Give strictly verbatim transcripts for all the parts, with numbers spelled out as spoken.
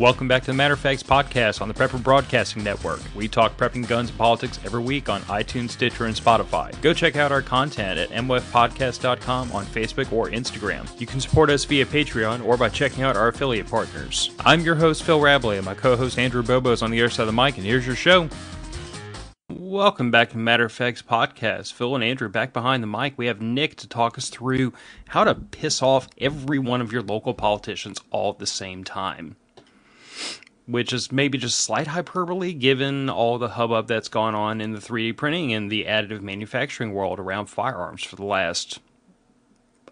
Welcome back to the Matter of Facts podcast on the Prepper Broadcasting Network. We talk prepping, guns, and politics every week on iTunes, Stitcher, and Spotify. Go check out our content at m w f podcast dot com on Facebook or Instagram. You can support us via Patreon or by checking out our affiliate partners. I'm your host, Phil Rabalais, and my co-host, Andrew Bobo, is on the other side of the mic, and here's your show. Welcome back to Matter of Facts Podcast. Phil and Andrew back behind the mic. We have Nick to talk us through how to piss off every one of your local politicians all at the same time. Which is maybe just slight hyperbole given all the hubbub that's gone on in the three D printing and the additive manufacturing world around firearms for the last,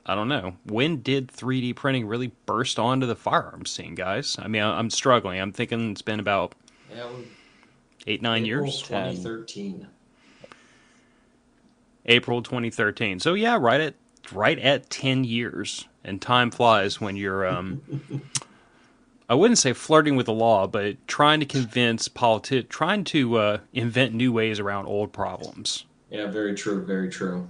I don't know. When did three D printing really burst onto the firearm scene, guys? I mean, I'm struggling. I'm thinking it's been about yeah, eight, nine April years. twenty thirteen. April twenty thirteen. So yeah, right at right at ten years. And time flies when you're um I wouldn't say flirting with the law, but trying to convince politi- trying to uh, invent new ways around old problems. Yeah, very true, very true.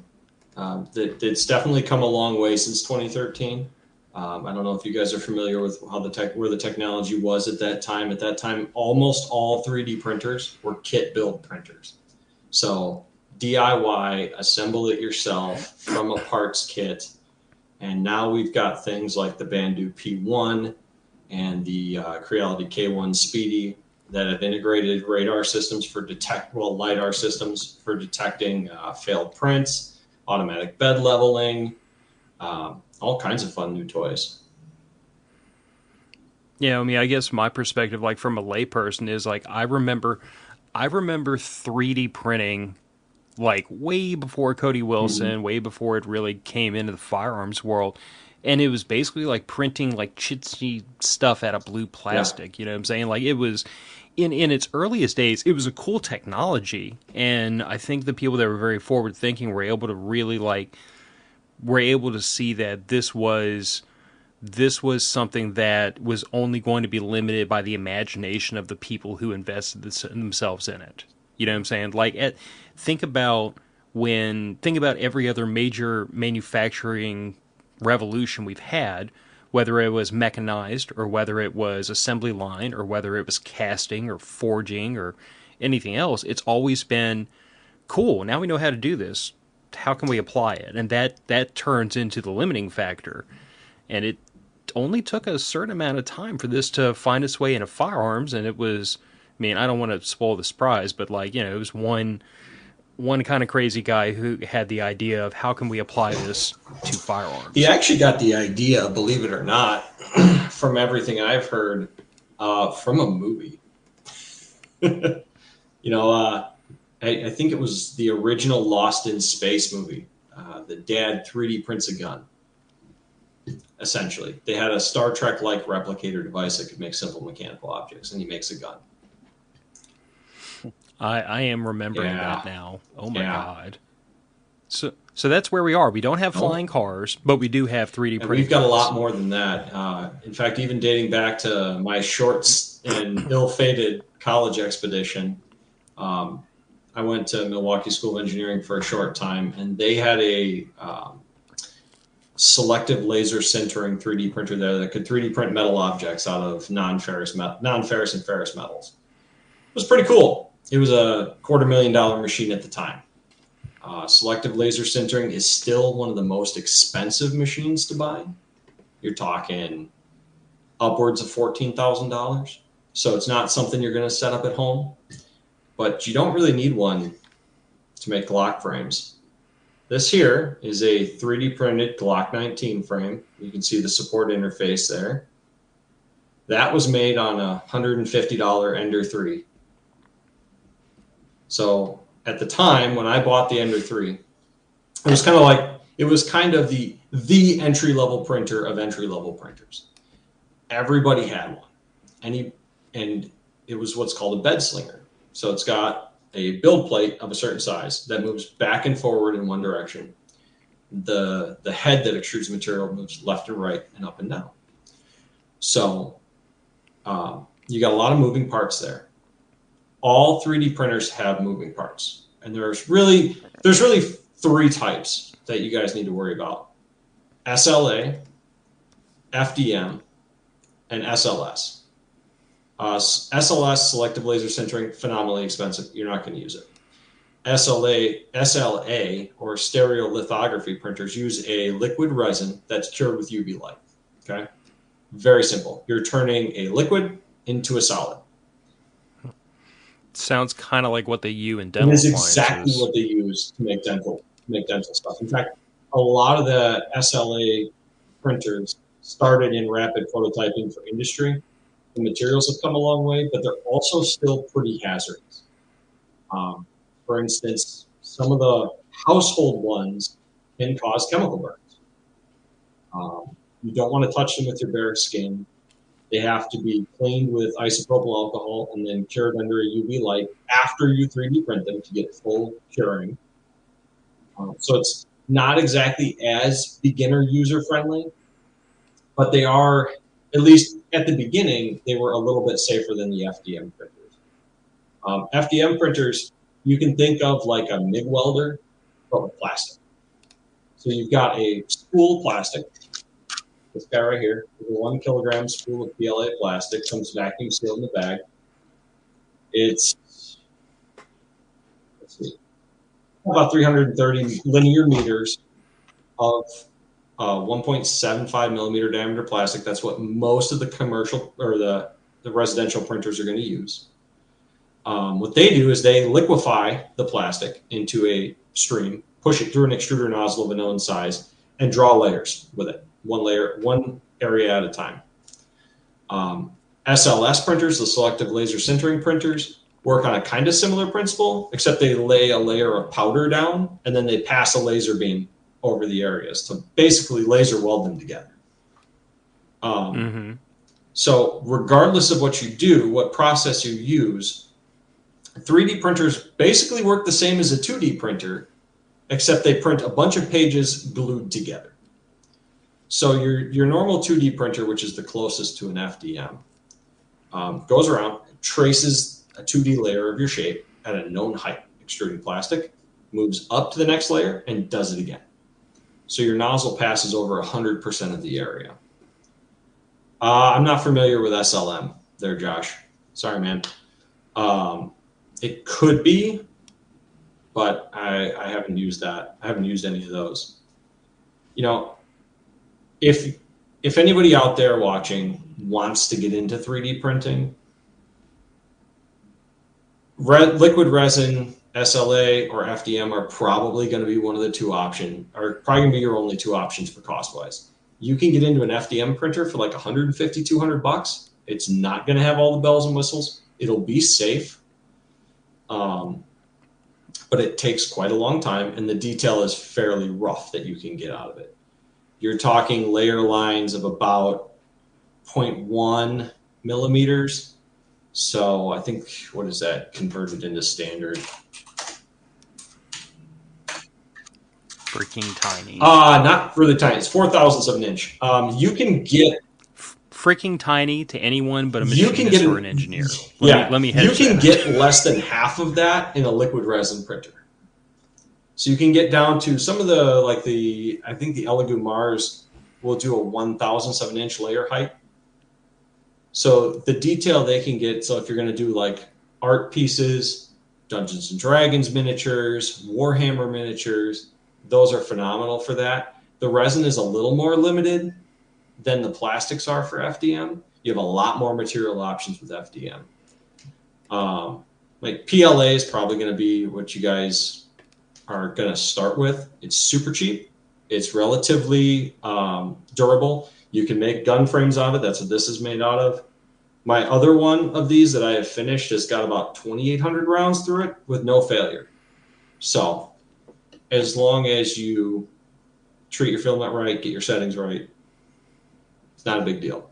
Um, th- it's definitely come a long way since twenty thirteen. Um, I don't know if you guys are familiar with how the tech, where the technology was at that time. At that time, almost all three D printers were kit build printers. So D I Y, assemble it yourself from a parts kit. And now we've got things like the Bambu P one. And the uh, Creality K one Speedie that have integrated radar systems for detect, well, LiDAR systems for detecting uh, failed prints, automatic bed leveling, uh, all kinds of fun new toys. Yeah, I mean, I guess my perspective, like from a layperson, is like I remember, I remember three D printing, like way before Cody Wilson, mm-hmm. way before it really came into the firearms world. And it was basically like printing like chintzy stuff out of blue plastic. Yeah. You know what I'm saying? Like it was in, in its earliest days, it was a cool technology. And I think the people that were very forward thinking were able to really like, were able to see that this was, this was something that was only going to be limited by the imagination of the people who invested this, themselves in it. You know what I'm saying? Like at, think about when, think about every other major manufacturing revolution we've had, whether it was mechanized or whether it was assembly line or whether it was casting or forging or anything else, it's always been cool. Now we know how to do this. How can we apply it? And that, that turns into the limiting factor. And it only took a certain amount of time for this to find its way into firearms. And it was, I mean, I don't want to spoil the surprise, but like, you know, it was one, one kind of crazy guy who had the idea of how can we apply this to firearms. He actually got the idea, believe it or not, from everything I've heard, uh, from a movie. you know, uh, I, I think it was the original Lost in Space movie. Uh, the dad three D prints a gun, essentially. They had a Star Trek-like replicator device that could make simple mechanical objects, and he makes a gun. I, I am remembering yeah. that now. Oh, my yeah. God. So so that's where we are. We don't have flying oh. cars, but we do have three D printers. We've got a lot more than that. Uh, in fact, even dating back to my shorts and ill-fated college expedition, um, I went to Milwaukee School of Engineering for a short time, and they had a um, selective laser sintering three D printer there that could three D print metal objects out of non-ferrous, me- non-ferrous and ferrous metals. It was pretty cool. It was a quarter million dollar machine at the time. Uh, selective laser sintering is still one of the most expensive machines to buy. You're talking upwards of fourteen thousand dollars. So it's not something you're going to set up at home, but you don't really need one to make Glock frames. This here is a three D printed Glock nineteen frame. You can see the support interface there. That was made on a one hundred fifty dollars Ender three. So at the time when I bought the Ender three, it was kind of like, it was kind of the, the entry-level printer of entry-level printers. Everybody had one. And, he, and it was what's called a bed slinger. So it's got a build plate of a certain size that moves back and forward in one direction. The, the head that extrudes material moves left and right and up and down. So um, you got a lot of moving parts there. All three D printers have moving parts, and there's really there's really three types that you guys need to worry about: S L A, F D M, and S L S. Uh, S L S, selective laser sintering, phenomenally expensive. You're not going to use it. S L A, S L A, or stereolithography printers use a liquid resin that's cured with U V light. Okay, very simple. You're turning a liquid into a solid. Sounds kind of like what they use in dental. It is exactly what they use to make dental make dental stuff. In fact, a lot of the S L A printers started in rapid prototyping for industry. The materials have come a long way, but they're also still pretty hazardous. Um, for instance, some of the household ones can cause chemical burns. Um, you don't want to touch them with your bare skin. They have to be cleaned with isopropyl alcohol and then cured under a U V light after you three D print them to get full curing. Um, so it's not exactly as beginner user friendly, but they are, at least at the beginning, they were a little bit safer than the F D M printers. Um, F D M printers, you can think of like a MIG welder, but with plastic. So you've got a spool of plastic. This guy right here, with a one kilogram spool of P L A plastic, comes vacuum sealed in the bag. It's, let's see, about three hundred thirty linear meters of uh, one point seven five millimeter diameter plastic. That's what most of the commercial or the, the residential printers are going to use. Um, what they do is they liquefy the plastic into a stream, push it through an extruder nozzle of a known size, and draw layers with it. One layer, one area at a time. Um, S L S printers, the selective laser sintering printers, work on a kind of similar principle, except they lay a layer of powder down and then they pass a laser beam over the areas to basically laser weld them together. Um, mm-hmm. So regardless of what you do, what process you use, three D printers basically work the same as a two D printer, except they print a bunch of pages glued together. So your, your normal two D printer, which is the closest to an F D M, um, goes around, traces a two D layer of your shape at a known height, extruding plastic, moves up to the next layer, and does it again. So your nozzle passes over one hundred percent of the area. Uh, I'm not familiar with S L M there, Josh. Sorry, man. Um, it could be, but I, I haven't used that. I haven't used any of those. You know, If if anybody out there watching wants to get into three D printing, red, liquid resin, S L A, or F D M are probably going to be one of the two options, or probably going to be your only two options for cost-wise. You can get into an F D M printer for like one fifty, two hundred bucks. It's not going to have all the bells and whistles. It'll be safe, um, but it takes quite a long time, and the detail is fairly rough that you can get out of it. You're talking layer lines of about zero point one millimeters. So I think, what is that converted into standard? Freaking tiny. Uh, not really tiny. It's four thousandths of an inch. Um, you can get... Freaking tiny to anyone but a machinist or an engineer. Let yeah. Me, let me You can that. get less than half of that in a liquid resin printer. So you can get down to some of the, like the, I think the Elegoo Mars will do a one thousandth of an inch layer height. So the detail they can get, so if you're going to do like art pieces, Dungeons and Dragons miniatures, Warhammer miniatures, those are phenomenal for that. The resin is a little more limited than the plastics are for F D M. You have a lot more material options with F D M. Um, like P L A is probably going to be what you guys are going to start with. It's super cheap. It's relatively um, durable. You can make gun frames out of it. That's what this is made out of. My other one of these that I have finished has got about twenty-eight hundred rounds through it with no failure. So as long as you treat your filament right, get your settings right, it's not a big deal.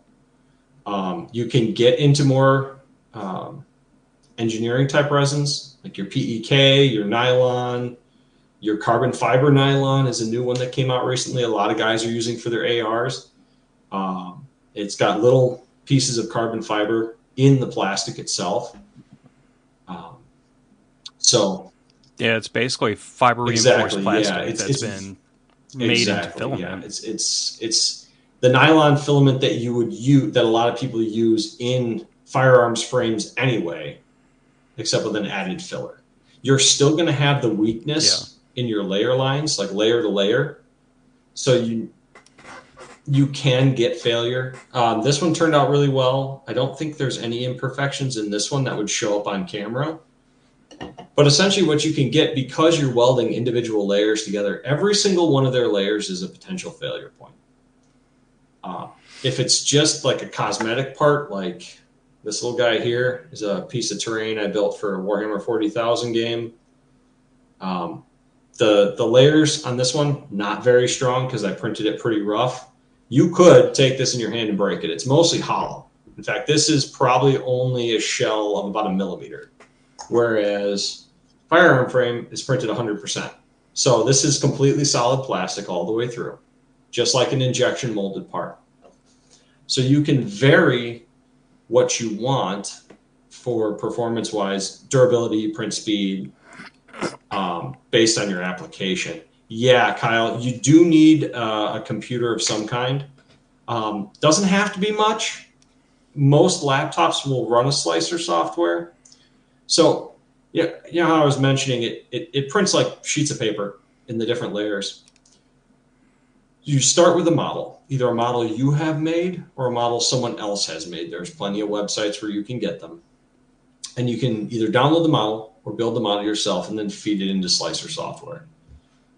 Um, you can get into more um, engineering type resins, like your P E K, your nylon. Your carbon fiber nylon is a new one that came out recently. A lot of guys are using for their A Rs. Um, it's got little pieces of carbon fiber in the plastic itself. Um, so yeah, it's basically fiber reinforced exactly, plastic yeah, it's, that's it's, been made exactly, into filament. Yeah, it's it's it's the nylon filament that you would use that a lot of people use in firearms frames anyway, except with an added filler. You're still going to have the weakness yeah. in your layer lines, like layer to layer. So you you can get failure. Um, this one turned out really well. I don't think there's any imperfections in this one that would show up on camera. But essentially what you can get, because you're welding individual layers together, every single one of their layers is a potential failure point. Uh, if it's just like a cosmetic part, like this little guy here is a piece of terrain I built for a Warhammer forty thousand game. Um, the, the layers on this one, not very strong because I printed it pretty rough. You could take this in your hand and break it. It's mostly hollow. In fact, this is probably only a shell of about a millimeter. Whereas firearm frame is printed one hundred percent. So this is completely solid plastic all the way through, just like an injection molded part. So you can vary what you want for performance-wise, durability, print speed, um, based on your application. Yeah, Kyle, you do need uh, a computer of some kind. Um, doesn't have to be much. Most laptops will run a slicer software. So, yeah, you know how I was mentioning it, it, it prints like sheets of paper in the different layers. You start with a model, either a model you have made or a model someone else has made. There's plenty of websites where you can get them. And you can either download the model or build the model yourself and then feed it into Slicer software.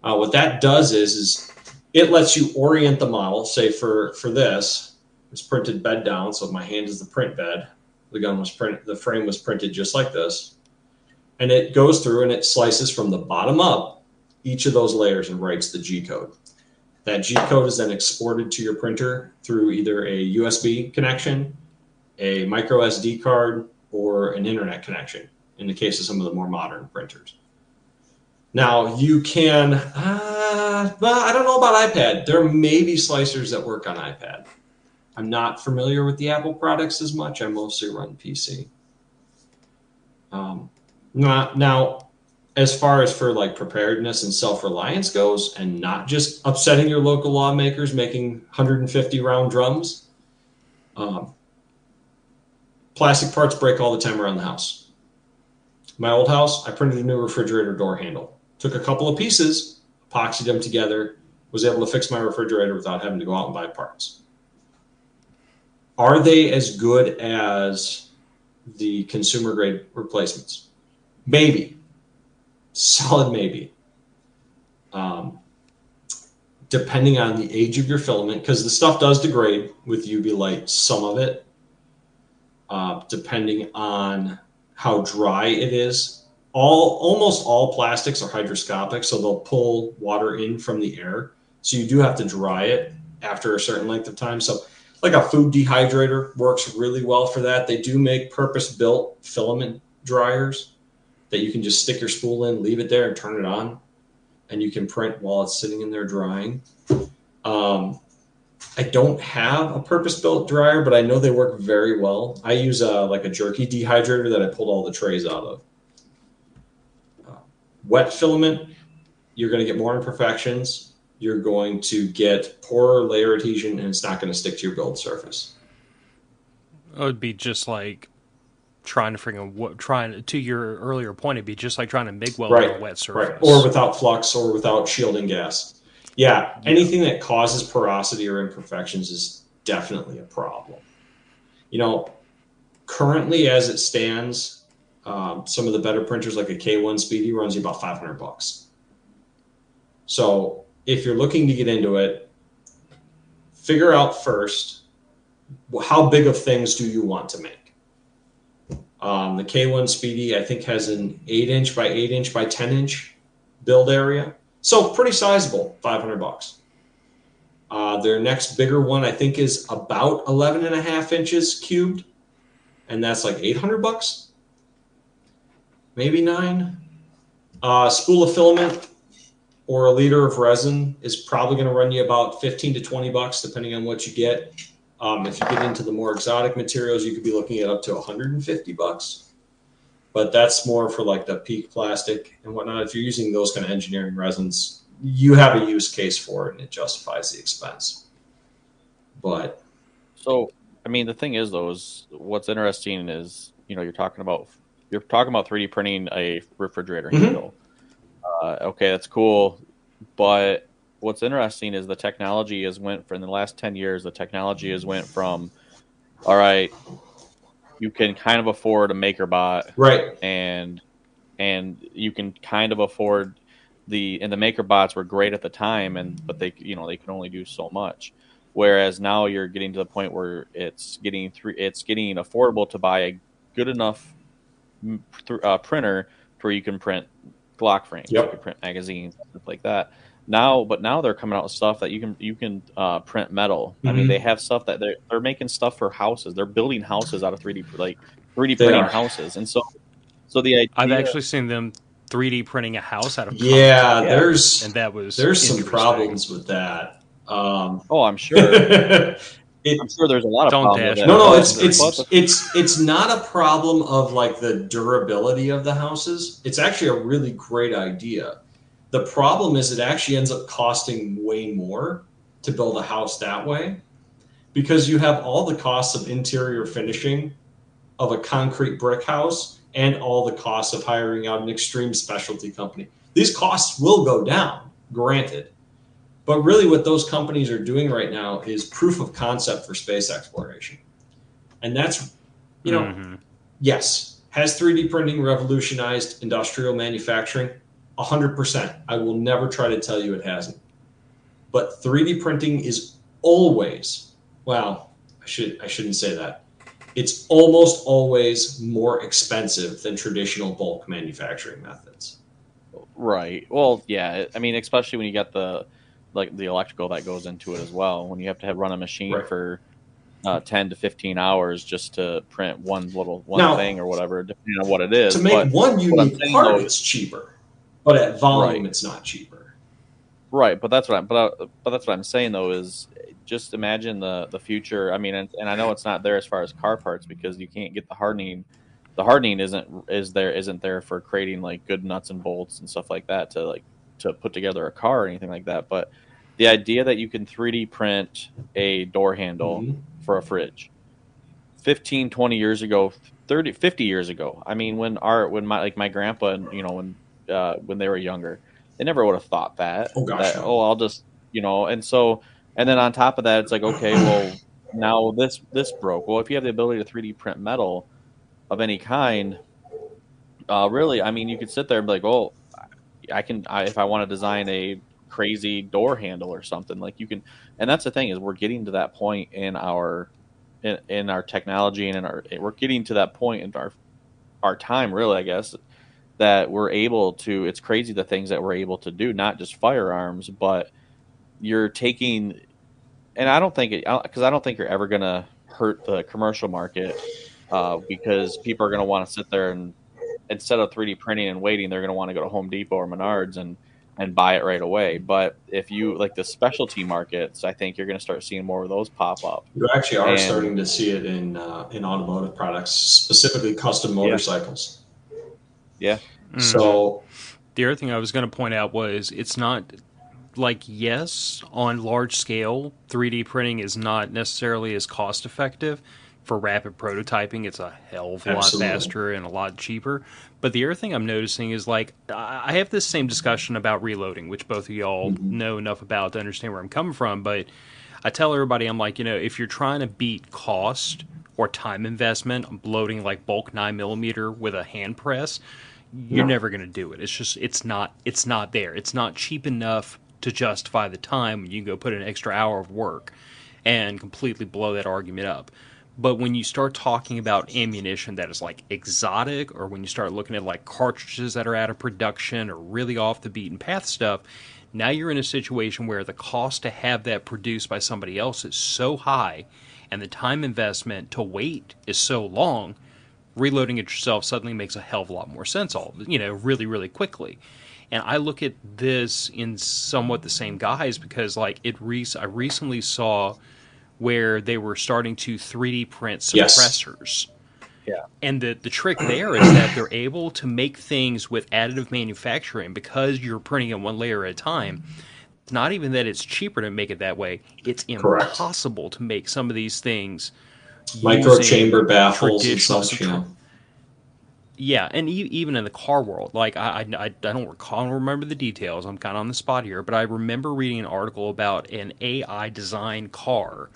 Uh, what that does is, is it lets you orient the model. Say for, for this, it's printed bed down. So my hand is the print bed. The gun was printed, the frame was printed just like this. And it goes through and it slices from the bottom up each of those layers and writes the G code. That G code is then exported to your printer through either a U S B connection, a micro S D card, or an internet connection in the case of some of the more modern printers. Now you can, uh, well, I don't know about iPad. There may be slicers that work on iPad. I'm not familiar with the Apple products as much. I mostly run P C. Um, not, now, as far as for like preparedness and self-reliance goes, and not just upsetting your local lawmakers making one hundred fifty round drums, um, plastic parts break all the time around the house. My old house, I printed a new refrigerator door handle. Took a couple of pieces, epoxied them together, was able to fix my refrigerator without having to go out and buy parts. Are they as good as the consumer grade replacements? Maybe. Solid maybe. Um, depending on the age of your filament, because the stuff does degrade with U V light, some of it, uh, depending on how dry it is. All, almost all plastics are hygroscopic, so they'll pull water in from the air. So you do have to dry it after a certain length of time. So like a food dehydrator works really well for that. They do make purpose-built filament dryers that you can just stick your spool in, leave it there, and turn it on, and you can print while it's sitting in there drying. Um, I don't have a purpose-built dryer, but I know they work very well. I use a, like a jerky dehydrator that I pulled all the trays out of. Uh, wet filament, you're going to get more imperfections. You're going to get poorer layer adhesion, and it's not going to stick to your build surface. It would be just like trying to figure out what, trying to your earlier point, it'd be just like trying to MIG weld right. on a wet surface. Right. Or without flux or without shielding gas. Yeah, yeah. Anything that causes porosity or imperfections is definitely a problem. You know, currently as it stands, um, some of the better printers like a K one Speedie runs you about five hundred bucks. So, if you're looking to get into it, figure out first, how big of things do you want to make? Um, the K one Speedie, I think, has an eight inch by eight inch by ten inch build area. So pretty sizable, five hundred bucks. Uh, their next bigger one, I think, is about eleven and a half inches cubed. And that's like eight hundred bucks, maybe nine. Uh, spool of filament or a liter of resin is probably going to run you about fifteen to twenty bucks, depending on what you get. Um, if you get into the more exotic materials, you could be looking at up to one hundred fifty bucks, but that's more for like the peak plastic and whatnot. If you're using those kind of engineering resins, you have a use case for it and it justifies the expense. But so, I I mean, the thing is, though, is what's interesting is, you know, you're talking about you're talking about three D printing a refrigerator mm-hmm. handle. Uh, okay, that's cool, but what's interesting is the technology has went from in the last ten years. The technology has went from, all right, you can kind of afford a MakerBot, right, and and you can kind of afford the and the MakerBots were great at the time, and but they you know they can only do so much. Whereas now you're getting to the point where it's getting through, it's getting affordable to buy a good enough uh, printer where you can print Glock frames, yep. you can print magazines, stuff like that. Now, but now they're coming out with stuff that you can you can uh, print metal. Mm-hmm. I mean, they have stuff that they're they're making stuff for houses. They're building houses out of three D like three D they printing are. houses, and so so the idea I've actually seen them three D printing a house out of yeah. There's and that was there's some problems with that. Um, oh, I'm sure. it, I'm sure there's a lot of problems. No, no, it's it's it's it's not a problem of like the durability of the houses. It's actually a really great idea. The problem is it actually ends up costing way more to build a house that way, because you have all the costs of interior finishing of a concrete brick house and all the costs of hiring out an extreme specialty company. These costs will go down, granted. But really what those companies are doing right now is proof of concept for space exploration. And that's, you know, mm-hmm. yes. Has three D printing revolutionized industrial manufacturing? one hundred percent. I will never try to tell you it hasn't. But three D printing is always, well, I, should, I shouldn't say that. It's almost always more expensive than traditional bulk manufacturing methods. Right. Well, yeah. I mean, especially when you got the... like the electrical that goes into it as well. When you have to have run a machine right. for uh, ten to fifteen hours just to print one little one now, thing or whatever, depending on what it is. To make but one unique part, though, it's cheaper, but at volume, right. it's not cheaper. Right, but that's what I'm. But, I, but that's what I'm saying though is just imagine the the future. I mean, and, and I know it's not there as far as car parts because you can't get the hardening. The hardening isn't is there isn't there for creating like good nuts and bolts and stuff like that to like. to put together a car or anything like that. But the idea that you can three D print a door handle mm-hmm. for a fridge fifteen, twenty years ago, thirty, fifty years ago. I mean, when our, when my, like my grandpa and you know, when, uh, when they were younger, they never would have thought that, oh, gosh, that, no. oh, I'll just, you know, and so, and then on top of that, it's like, okay, well now this, this broke. Well, if you have the ability to three D print metal of any kind, uh, really, I mean, you could sit there and be like, oh, I can, I, if I want to design a crazy door handle or something like you can, and that's the thing is we're getting to that point in our, in, in our technology and in our, we're getting to that point in our, our time really, I guess that we're able to, it's crazy the things that we're able to do, not just firearms, but you're taking, and I don't think it, I, cause I don't think you're ever going to hurt the commercial market uh, because people are going to want to sit there and, instead of three D printing and waiting, they're going to want to go to Home Depot or Menards and, and buy it right away. But if you like the specialty markets, I think you're going to start seeing more of those pop up. You actually are and, starting to see it in uh, in automotive products, specifically custom motorcycles. Yeah. yeah. So the other thing I was going to point out was it's not like, yes, on large scale, three D printing is not necessarily as cost effective. For rapid prototyping, it's a hell of a Absolutely. lot faster and a lot cheaper. But the other thing I'm noticing is, like, I have this same discussion about reloading, which both of y'all mm-hmm. know enough about to understand where I'm coming from. But I tell everybody, I'm like, you know, if you're trying to beat cost or time investment, I'm bloating, like, bulk nine millimeter with a hand press, you're no. never going to do it. It's just, it's not, it's not there. It's not cheap enough to justify the time when you can go put an extra hour of work and completely blow that argument up. But when you start talking about ammunition that is, like, exotic, or when you start looking at, like, cartridges that are out of production or really off the beaten path stuff, now you're in a situation where the cost to have that produced by somebody else is so high and the time investment to wait is so long, reloading it yourself suddenly makes a hell of a lot more sense, all you know, really, really quickly. And I look at this in somewhat the same guise because, like, it re- I recently saw... where they were starting to three D print suppressors. Yes. Yeah. And the, the trick there is that they're able to make things with additive manufacturing because you're printing it one layer at a time. It's not even that it's cheaper to make it that way. It's impossible Correct. to make some of these things micro chamber baffles and such, you know. Yeah, and e even in the car world, like I, I, I don't recall, I don't remember the details. I'm kind of on the spot here, but I remember reading an article about an A I designed car,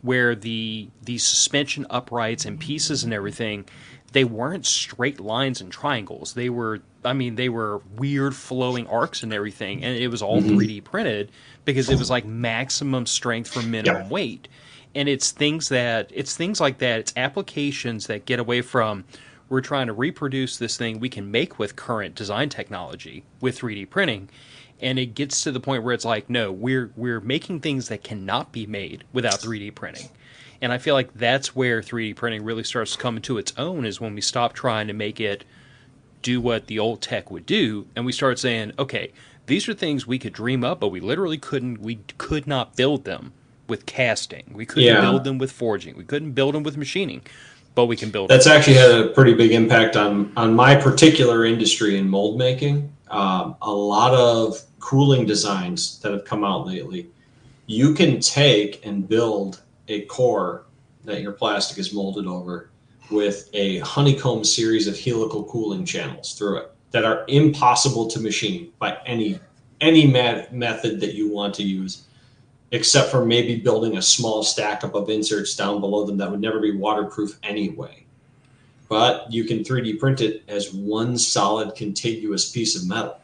where the the suspension uprights and pieces and everything, they weren't straight lines and triangles. They were, I mean, they were weird flowing arcs and everything, and it was all mm-hmm. three D printed because it was like maximum strength for minimum yeah. weight, and it's things that it's things like that. It's applications that get away from, we're trying to reproduce this thing we can make with current design technology with three D printing, and it gets to the point where it's like, no, we're we're making things that cannot be made without three D printing. And I feel like that's where three D printing really starts to come into its own, is when we stop trying to make it do what the old tech would do, and we start saying, okay, these are things we could dream up, but we literally couldn't, we could not build them with casting, we couldn't yeah. build them with forging, we couldn't build them with machining. But we can build. That's it. Actually had a pretty big impact on on my particular industry in mold making. Um, a lot of cooling designs that have come out lately, you can take and build a core that your plastic is molded over with a honeycomb series of helical cooling channels through it that are impossible to machine by any any method that you want to use, except for maybe building a small stack up of inserts down below them that would never be waterproof anyway. But you can three D print it as one solid contiguous piece of metal.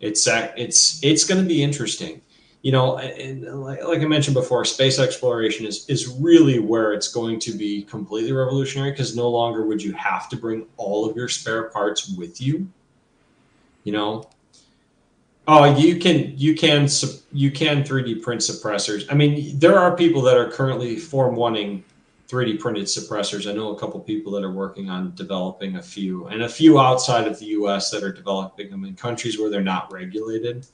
It's it's it's going to be interesting. You know, and like, like I mentioned before, space exploration is, is really where it's going to be completely revolutionary, because no longer would you have to bring all of your spare parts with you, you know. Oh, you can you can you can three D print suppressors. I mean, there are people that are currently form one-ing three D printed suppressors. I know a couple people that are working on developing a few, and a few outside of the U S that are developing them in countries where they're not regulated.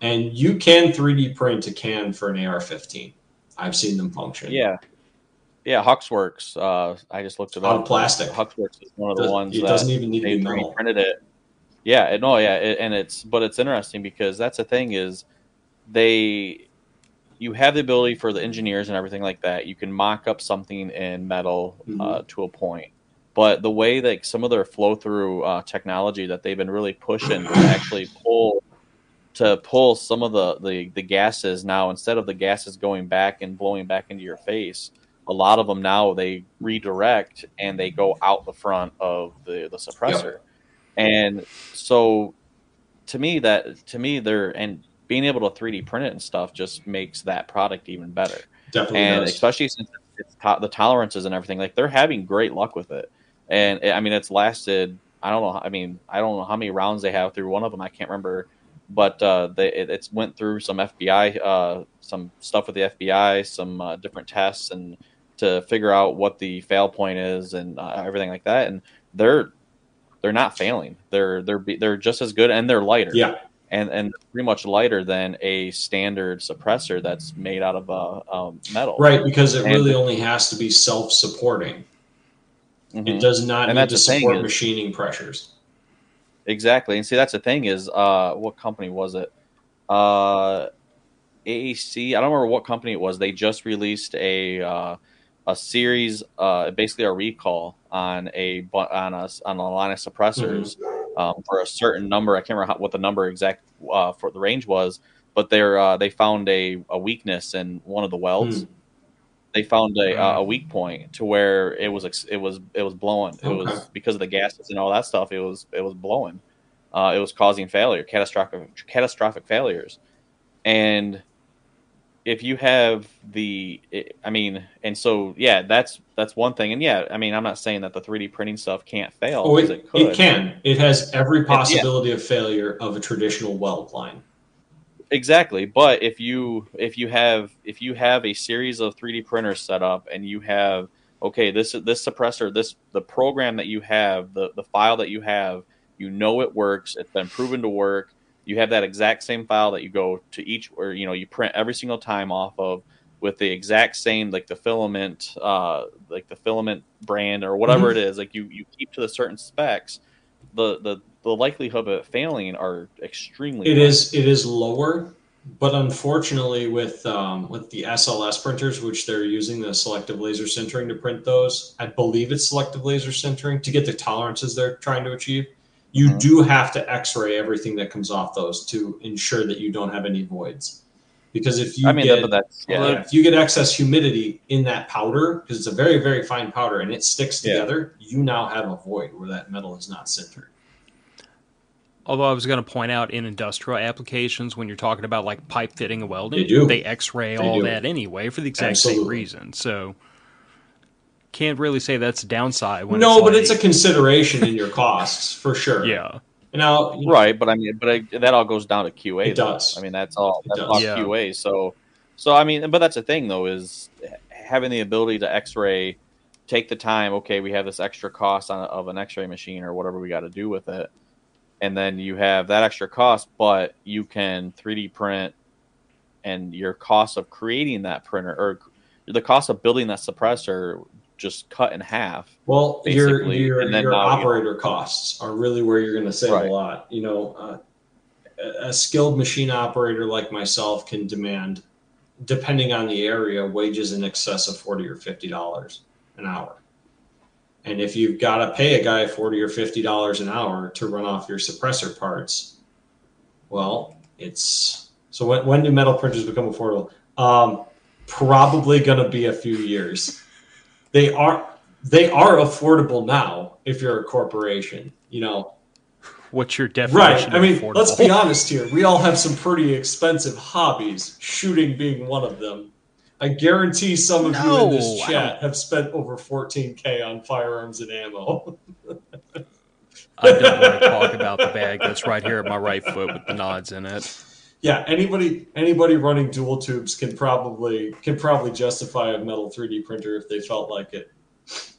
And you can three D print a can for an A R fifteen. I've seen them function. Yeah, yeah. Huxworks. Uh, I just looked it up. Out of plastic. Huxworks is one of the doesn't, ones. It that doesn't even need to be metal. Printed it. Yeah, no, yeah, and it's but it's interesting because that's the thing is, they, you have the ability for the engineers and everything like that. You can mock up something in metal mm-hmm. uh, to a point, but the way that some of their flow through uh, technology that they've been really pushing to actually pull to pull some of the, the the gases now, instead of the gases going back and blowing back into your face, a lot of them now they redirect and they go out the front of the the suppressor. Yep. And so to me that to me they're and being able to three D print it and stuff just makes that product even better. Definitely. And does. Especially since it's to the tolerances and everything, like they're having great luck with it. And I mean, it's lasted, I don't know. I mean, I don't know how many rounds they have through one of them. I can't remember, but uh, they, it, it's went through some F B I, uh, some stuff with the F B I, some uh, different tests, and to figure out what the fail point is and uh, everything like that. And they're, They're not failing. They're they're they're just as good, and they're lighter. Yeah, and and pretty much lighter than a standard suppressor that's made out of uh, um, metal. Right, because it and, really only has to be self-supporting. Mm-hmm. It does not and need to support is, machining pressures. Exactly, and see that's the thing is, uh, what company was it? Uh, A A C. I don't remember what company it was. They just released a. Uh, A series, uh, basically a recall on a on a on a line of suppressors mm-hmm. um, for a certain number. I can't remember how, what the number exact uh, for the range was, but they uh, they found a, a weakness in one of the welds. Mm. They found a, uh, a weak point to where it was it was it was blowing. Okay. It was because of the gases and all that stuff. It was it was blowing. Uh, it was causing failure, catastrophic catastrophic failures, and. If you have the, I mean, and so, yeah, that's, that's one thing. And yeah, I mean, I'm not saying that the three D printing stuff can't fail. Oh, it, it, could. It can. It has every possibility it, yeah. of failure of a traditional weld line. Exactly. But if you, if you have, if you have a series of three D printers set up and you have, okay, this this suppressor, this, the program that you have, the, the file that you have, you know, it works. It's been proven to work. You have that exact same file that you go to each, or, you know, you print every single time off of with the exact same, like the filament, uh, like the filament brand or whatever mm-hmm. it is. Like you, you keep to the certain specs, the, the, the likelihood of it failing are extremely. It low. is, it is lower, But unfortunately, with um, with the S L S printers, which they're using the selective laser sintering to print those, I believe it's selective laser sintering to get the tolerances they're trying to achieve. You mm-hmm. do have to X-ray everything that comes off those to ensure that you don't have any voids. Because if you I mean, get that's, yeah, uh, yeah. if you get excess humidity in that powder, because it's a very very fine powder and it sticks together, yeah. you now have a void where that metal is not sintered. Although I was going to point out, in industrial applications, when you're talking about like pipe fitting and welding, they, do. they X-ray they all do. that anyway for the exact Absolutely. same reason. So can't really say that's a downside. When no, it's but like... it's a consideration in your costs for sure. Yeah. Now, you know, right, but I mean, but I, that all goes down to Q A. It though. does. I mean, that's all. That's all yeah. Q A. So, so I mean, but that's the thing though, is having the ability to X-ray, take the time. Okay, we have this extra cost on, of an X-ray machine or whatever we got to do with it, and then you have that extra cost, but you can three D print, and your cost of creating that printer or the cost of building that suppressor just cut in half. Well, your your, and then your operator you... costs are really where you're going to save right. a lot. You know, uh, a skilled machine operator like myself can demand, depending on the area, wages in excess of forty or fifty dollars an hour. And if you've got to pay a guy forty or fifty dollars an hour to run off your suppressor parts, well, it's so when, when do metal printers become affordable? Um, probably going to be a few years. They are they are affordable now if you're a corporation, you know. What's your definition? Right. I mean, affordable? Let's be honest here. We all have some pretty expensive hobbies, shooting being one of them. I guarantee some of no, you in this chat have spent over fourteen K on firearms and ammo. I don't want to talk about the bag that's right here at my right foot with the nods in it. Yeah, anybody anybody running dual tubes can probably can probably justify a metal three D printer if they felt like it.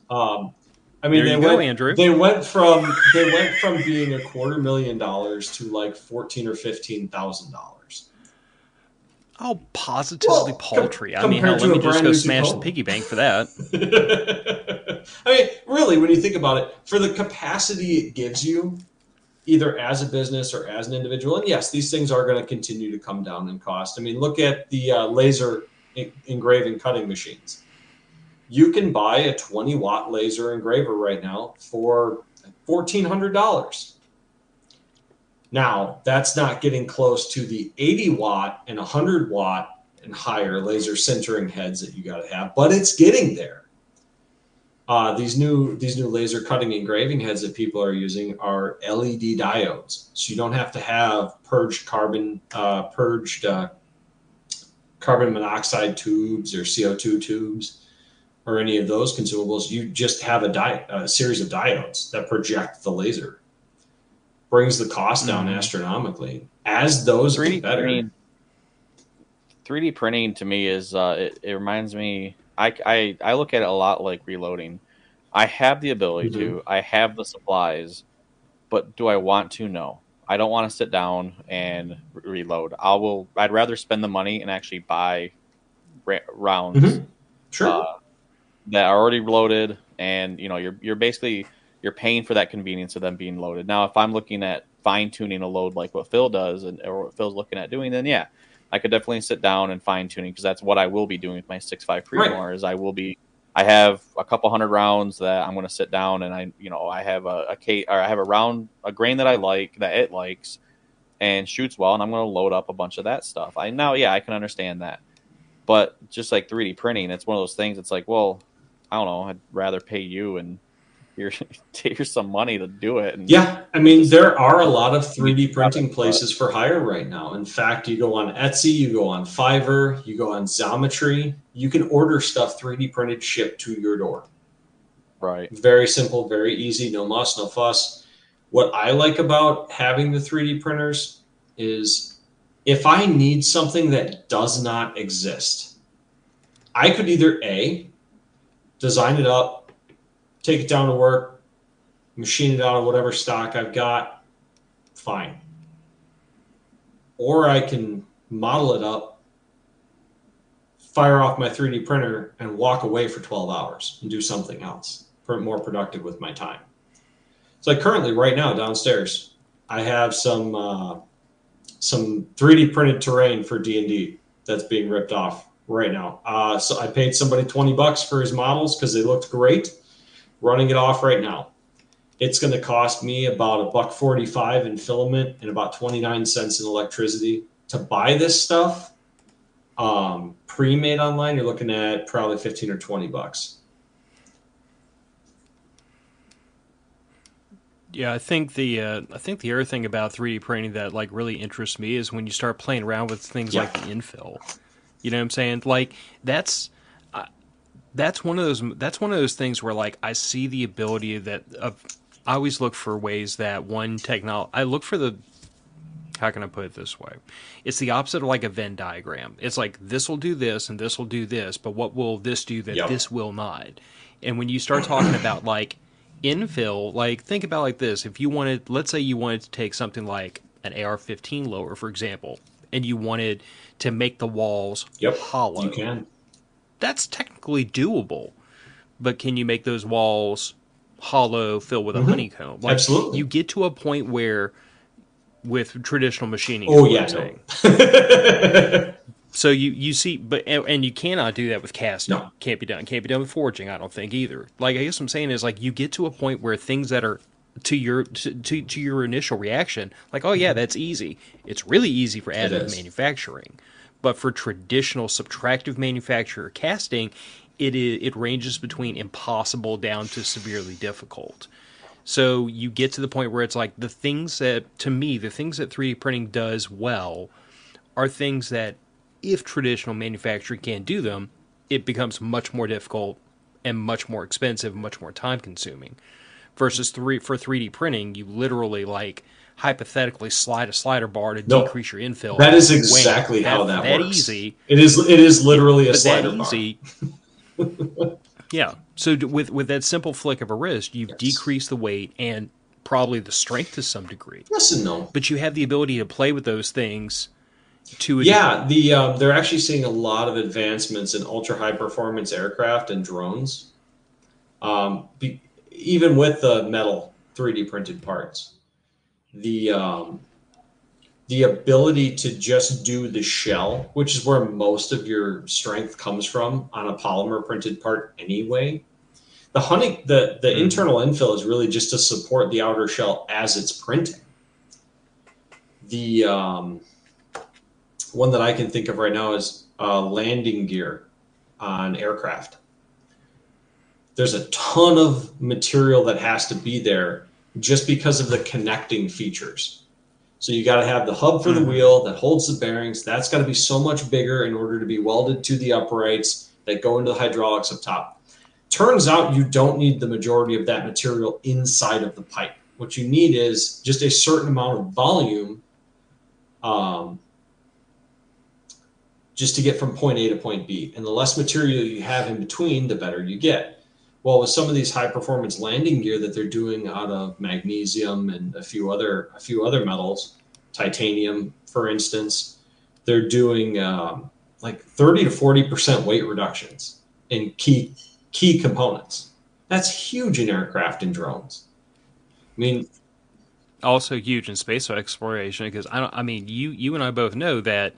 Um, I mean, there they go, went Andrew. they went from they went from being a quarter million dollars to like fourteen or fifteen thousand dollars. Oh, positively well, paltry! Com- I mean, hell, let me just go smash home. the piggy bank for that. I mean, really, when you think about it, for the capacity it gives you, either as a business or as an individual. And yes, these things are going to continue to come down in cost. I mean, look at the uh, laser en- engraving cutting machines. You can buy a twenty watt laser engraver right now for fourteen hundred dollars. Now, that's not getting close to the eighty watt and one hundred watt and higher laser sintering heads that you got to have, but it's getting there. Uh, these new these new laser cutting engraving heads that people are using are L E D diodes, so you don't have to have purged carbon uh, purged uh, carbon monoxide tubes or C O two tubes or any of those consumables. You just have a, di- a series of diodes that project the laser. Brings the cost down mm-hmm. astronomically. As those three D get better, printing, three D printing to me is uh, it, it reminds me. I, I, I look at it a lot like reloading. I have the ability mm-hmm. to. I have the supplies, but do I want to? No. I don't want to sit down and re- reload. I will. I'd rather spend the money and actually buy ra- rounds mm-hmm. sure. uh, that are already loaded. And you know, you're you're basically you're paying for that convenience of them being loaded. Now, if I'm looking at fine tuning a load like what Phil does and or what Phil's looking at doing, then yeah. I could definitely sit down and fine tuning because that's what I will be doing with my six point five Premor. Is I will be, I have a couple hundred rounds that I'm going to sit down and I, you know, I have a, a K or I have a round, a grain that I like that it likes and shoots well, and I'm going to load up a bunch of that stuff. I now, yeah, I can understand that, but just like three D printing, it's one of those things. It's like, well, I don't know. I'd rather pay you and you're here's some money to do it. And yeah, I mean, there are a lot of three D printing places for hire right now. In fact, you go on Etsy, you go on Fiverr, you go on Xometry, you can order stuff three D printed, shipped to your door. Right. Very simple, very easy, no muss, no fuss. What I like about having the three D printers is if I need something that does not exist, I could either A, design it up, take it down to work, machine it out of whatever stock I've got, fine. Or I can model it up, fire off my three D printer, and walk away for twelve hours and do something else, more productive with my time. So like currently, right now, downstairs, I have some uh, some three D printed terrain for D and D that's being ripped off right now. Uh, so I paid somebody twenty bucks for his models because they looked great. Running it off right now. It's going to cost me about a buck forty-five in filament and about twenty-nine cents in electricity to buy this stuff. Um, pre-made online, you're looking at probably fifteen or twenty bucks. Yeah, I think the uh, I think the other thing about three D printing that like really interests me is when you start playing around with things yeah. like the infill. You know what I'm saying? Like that's uh, that's one of those that's one of those things where like I see the ability that uh, I always look for ways that one technology I look for the how can I put it this way? It's the opposite of like a Venn diagram. It's like this will do this and this will do this, but what will this do that yep. this will not? And when you start talking about like infill, like think about like this. If you wanted, let's say you wanted to take something like an A R fifteen lower, for example, and you wanted to make the walls yep, hollow, you can. That's technically doable, but can you make those walls hollow, filled with mm-hmm. a honeycomb? Like, absolutely. You get to a point where with traditional machining. Oh yeah. No. So you, you see, but and, and you cannot do that with casting. No. Can't be done. Can't be done with forging, I don't think, either. Like, I guess what I'm saying is, like, you get to a point where things that are to your to, to, to your initial reaction, like, oh, yeah, that's easy. It's really easy for additive manufacturing. But for traditional subtractive manufacturer casting, it is, it ranges between impossible down to severely difficult. So you get to the point where it's like the things that, to me, the things that three D printing does well are things that, if traditional manufacturing can't do them, it becomes much more difficult and much more expensive, much more time consuming. Versus three for three D printing, you literally like hypothetically slide a slider bar to no, decrease your infill. That is exactly how that, that works. Easy. It is it is literally but a slider that easy, bar. Yeah. So with with that simple flick of a wrist, you've yes. decreased the weight and probably the strength to some degree. Yes and no. But you have the ability to play with those things. To yeah, the um, they're actually seeing a lot of advancements in ultra-high performance aircraft and drones, um, be, even with the metal three D printed parts. The um, the ability to just do the shell, which is where most of your strength comes from on a polymer printed part anyway. The honey, the, the mm-hmm. internal infill is really just to support the outer shell as it's printing. The... Um, One that I can think of right now is uh, landing gear on aircraft. There's a ton of material that has to be there just because of the connecting features. So you got to have the hub for the wheel that holds the bearings. That's got to be so much bigger in order to be welded to the uprights that go into the hydraulics up top. Turns out you don't need the majority of that material inside of the pipe. What you need is just a certain amount of volume um, just to get from point A to point B. And the less material you have in between, the better you get. Well, with some of these high performance landing gear that they're doing out of magnesium and a few other, a few other metals, titanium, for instance, they're doing um, like thirty to forty percent weight reductions in key, key components. That's huge in aircraft and drones. I mean, also huge in space exploration, because I don't, I mean, you, you and I both know that,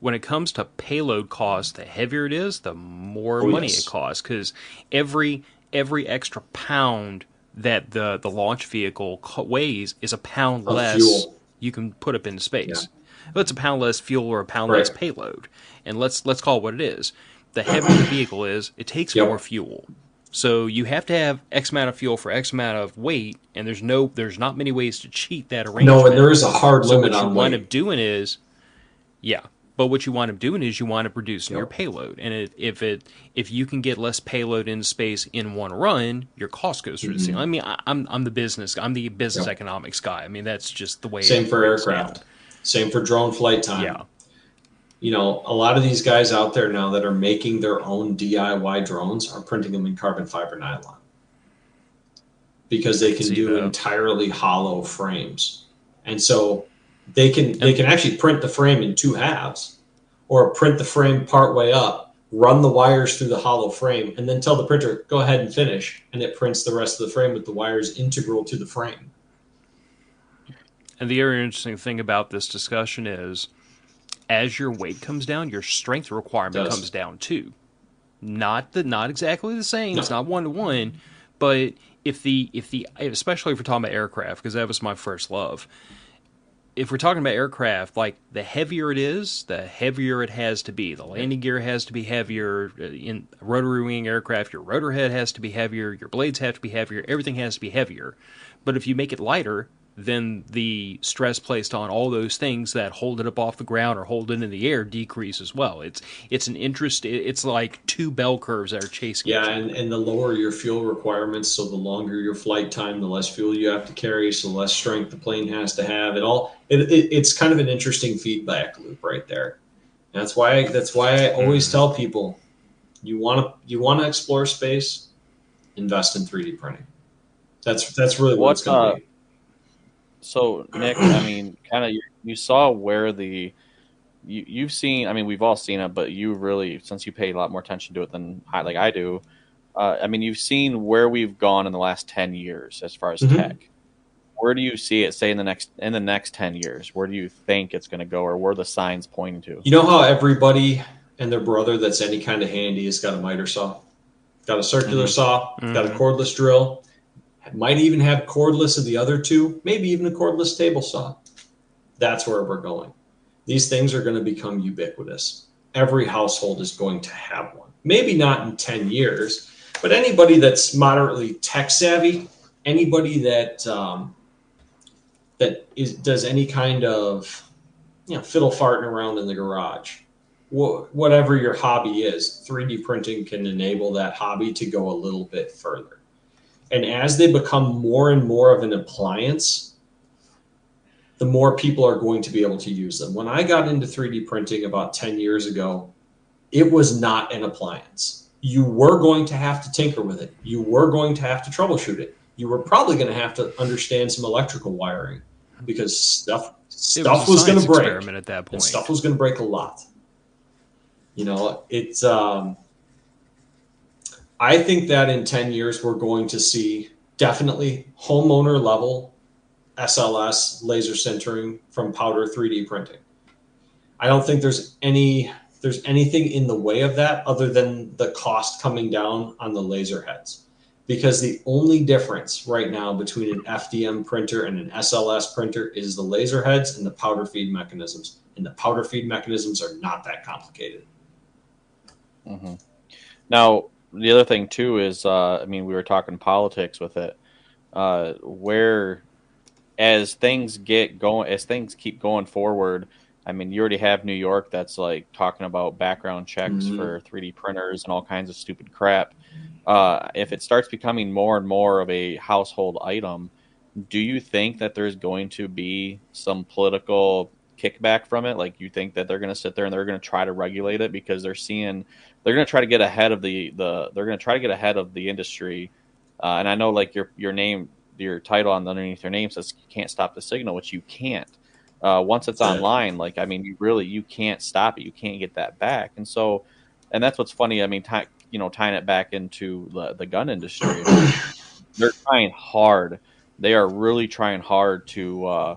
when it comes to payload cost, the heavier it is, the more oh, money yes. it costs. Because every every extra pound that the, the launch vehicle weighs is a pound of less fuel you can put up into space. Yeah. But it's a pound less fuel or a pound right. less payload. And let's let's call it what it is. The heavier the vehicle is, it takes yep. more fuel. So you have to have X amount of fuel for X amount of weight, and there's no there's not many ways to cheat that arrangement. No, and there is a hard so limit on weight. So what you wind up doing is, yeah. But what you wind up doing is you wind up reducing yep. your payload. And it, if it if you can get less payload in space in one run, your cost goes through mm-hmm. the ceiling. I mean, I, I'm I'm the business I'm the business yep. economics guy. I mean, that's just the way. Same it for aircraft. Out. Same for drone flight time. Yeah. You know, a lot of these guys out there now that are making their own D I Y drones are printing them in carbon fiber nylon because they can See, do the... entirely hollow frames, and so. They can they can actually print the frame in two halves or print the frame part way up, run the wires through the hollow frame, and then tell the printer, go ahead and finish, and it prints the rest of the frame with the wires integral to the frame. And the other interesting thing about this discussion is, as your weight comes down, your strength requirement comes down too. Not the not exactly the same. No. It's not one to one, but if the if the especially if we're talking about aircraft, because that was my first love. If we're talking about aircraft, like the heavier it is, the heavier it has to be. The landing gear has to be heavier. In rotary wing aircraft, your rotor head has to be heavier. Your blades have to be heavier. Everything has to be heavier. But if you make it lighter, then the stress placed on all those things that hold it up off the ground or hold it in the air decrease as well. It's it's an interest. It's like two bell curves that are chasing each other. Yeah, and, and the lower your fuel requirements, so the longer your flight time, the less fuel you have to carry, so the less strength the plane has to have. It all it, it it's kind of an interesting feedback loop right there. And that's why that's why I always tell people, you want to you want to explore space, invest in three D printing. That's that's really what it's going to be. So, Nick, I mean, kind of you, you saw where the you, – you've seen – I mean, we've all seen it, but you really – since you pay a lot more attention to it than I, like I do, uh, I mean, you've seen where we've gone in the last ten years as far as mm-hmm. tech. Where do you see it, say, in the next in the next ten years? Where do you think it's going to go, or where are the signs pointing to? You know how everybody and their brother that's any kind of handy has got a miter saw, got a circular mm-hmm. saw, mm-hmm. got a cordless drill. Might even have cordless of the other two, maybe even a cordless table saw. That's where we're going. These things are going to become ubiquitous. Every household is going to have one. Maybe not in ten years, but anybody that's moderately tech savvy, anybody that um, that is, does any kind of you know fiddle farting around in the garage, wh- whatever your hobby is, three D printing can enable that hobby to go a little bit further. And as they become more and more of an appliance, the more people are going to be able to use them. When I got into three D printing about ten years ago, it was not an appliance. You were going to have to tinker with it. You were going to have to troubleshoot it. You were probably going to have to understand some electrical wiring because stuff stuff was going to break. It was a science experiment at that point. And stuff was going to break a lot. You know, it's... Um, I think that in ten years, we're going to see definitely homeowner level S L S laser sintering from powder three D printing. I don't think there's any there's anything in the way of that other than the cost coming down on the laser heads. Because the only difference right now between an F D M printer and an S L S printer is the laser heads and the powder feed mechanisms. And the powder feed mechanisms are not that complicated. Mm-hmm. Now, the other thing, too, is, uh, I mean, we were talking politics with it, uh, where as things get going, as things keep going forward, I mean, you already have New York that's, like, talking about background checks mm-hmm. for three D printers and all kinds of stupid crap. Uh, if it starts becoming more and more of a household item, do you think that there's going to be some political kickback from it? Like, you think that they're going to sit there and they're going to try to regulate it because they're seeing they're going to try to get ahead of the the they're going to try to get ahead of the industry. Uh, and I know, like, your your name, your title on underneath your name says you can't stop the signal, which you can't. Uh, once it's online, like, I mean, you really you can't stop it. You can't get that back. And so, and that's what's funny. I mean, ty- you know, tying it back into the, the gun industry, they're trying hard. They are really trying hard to. Uh,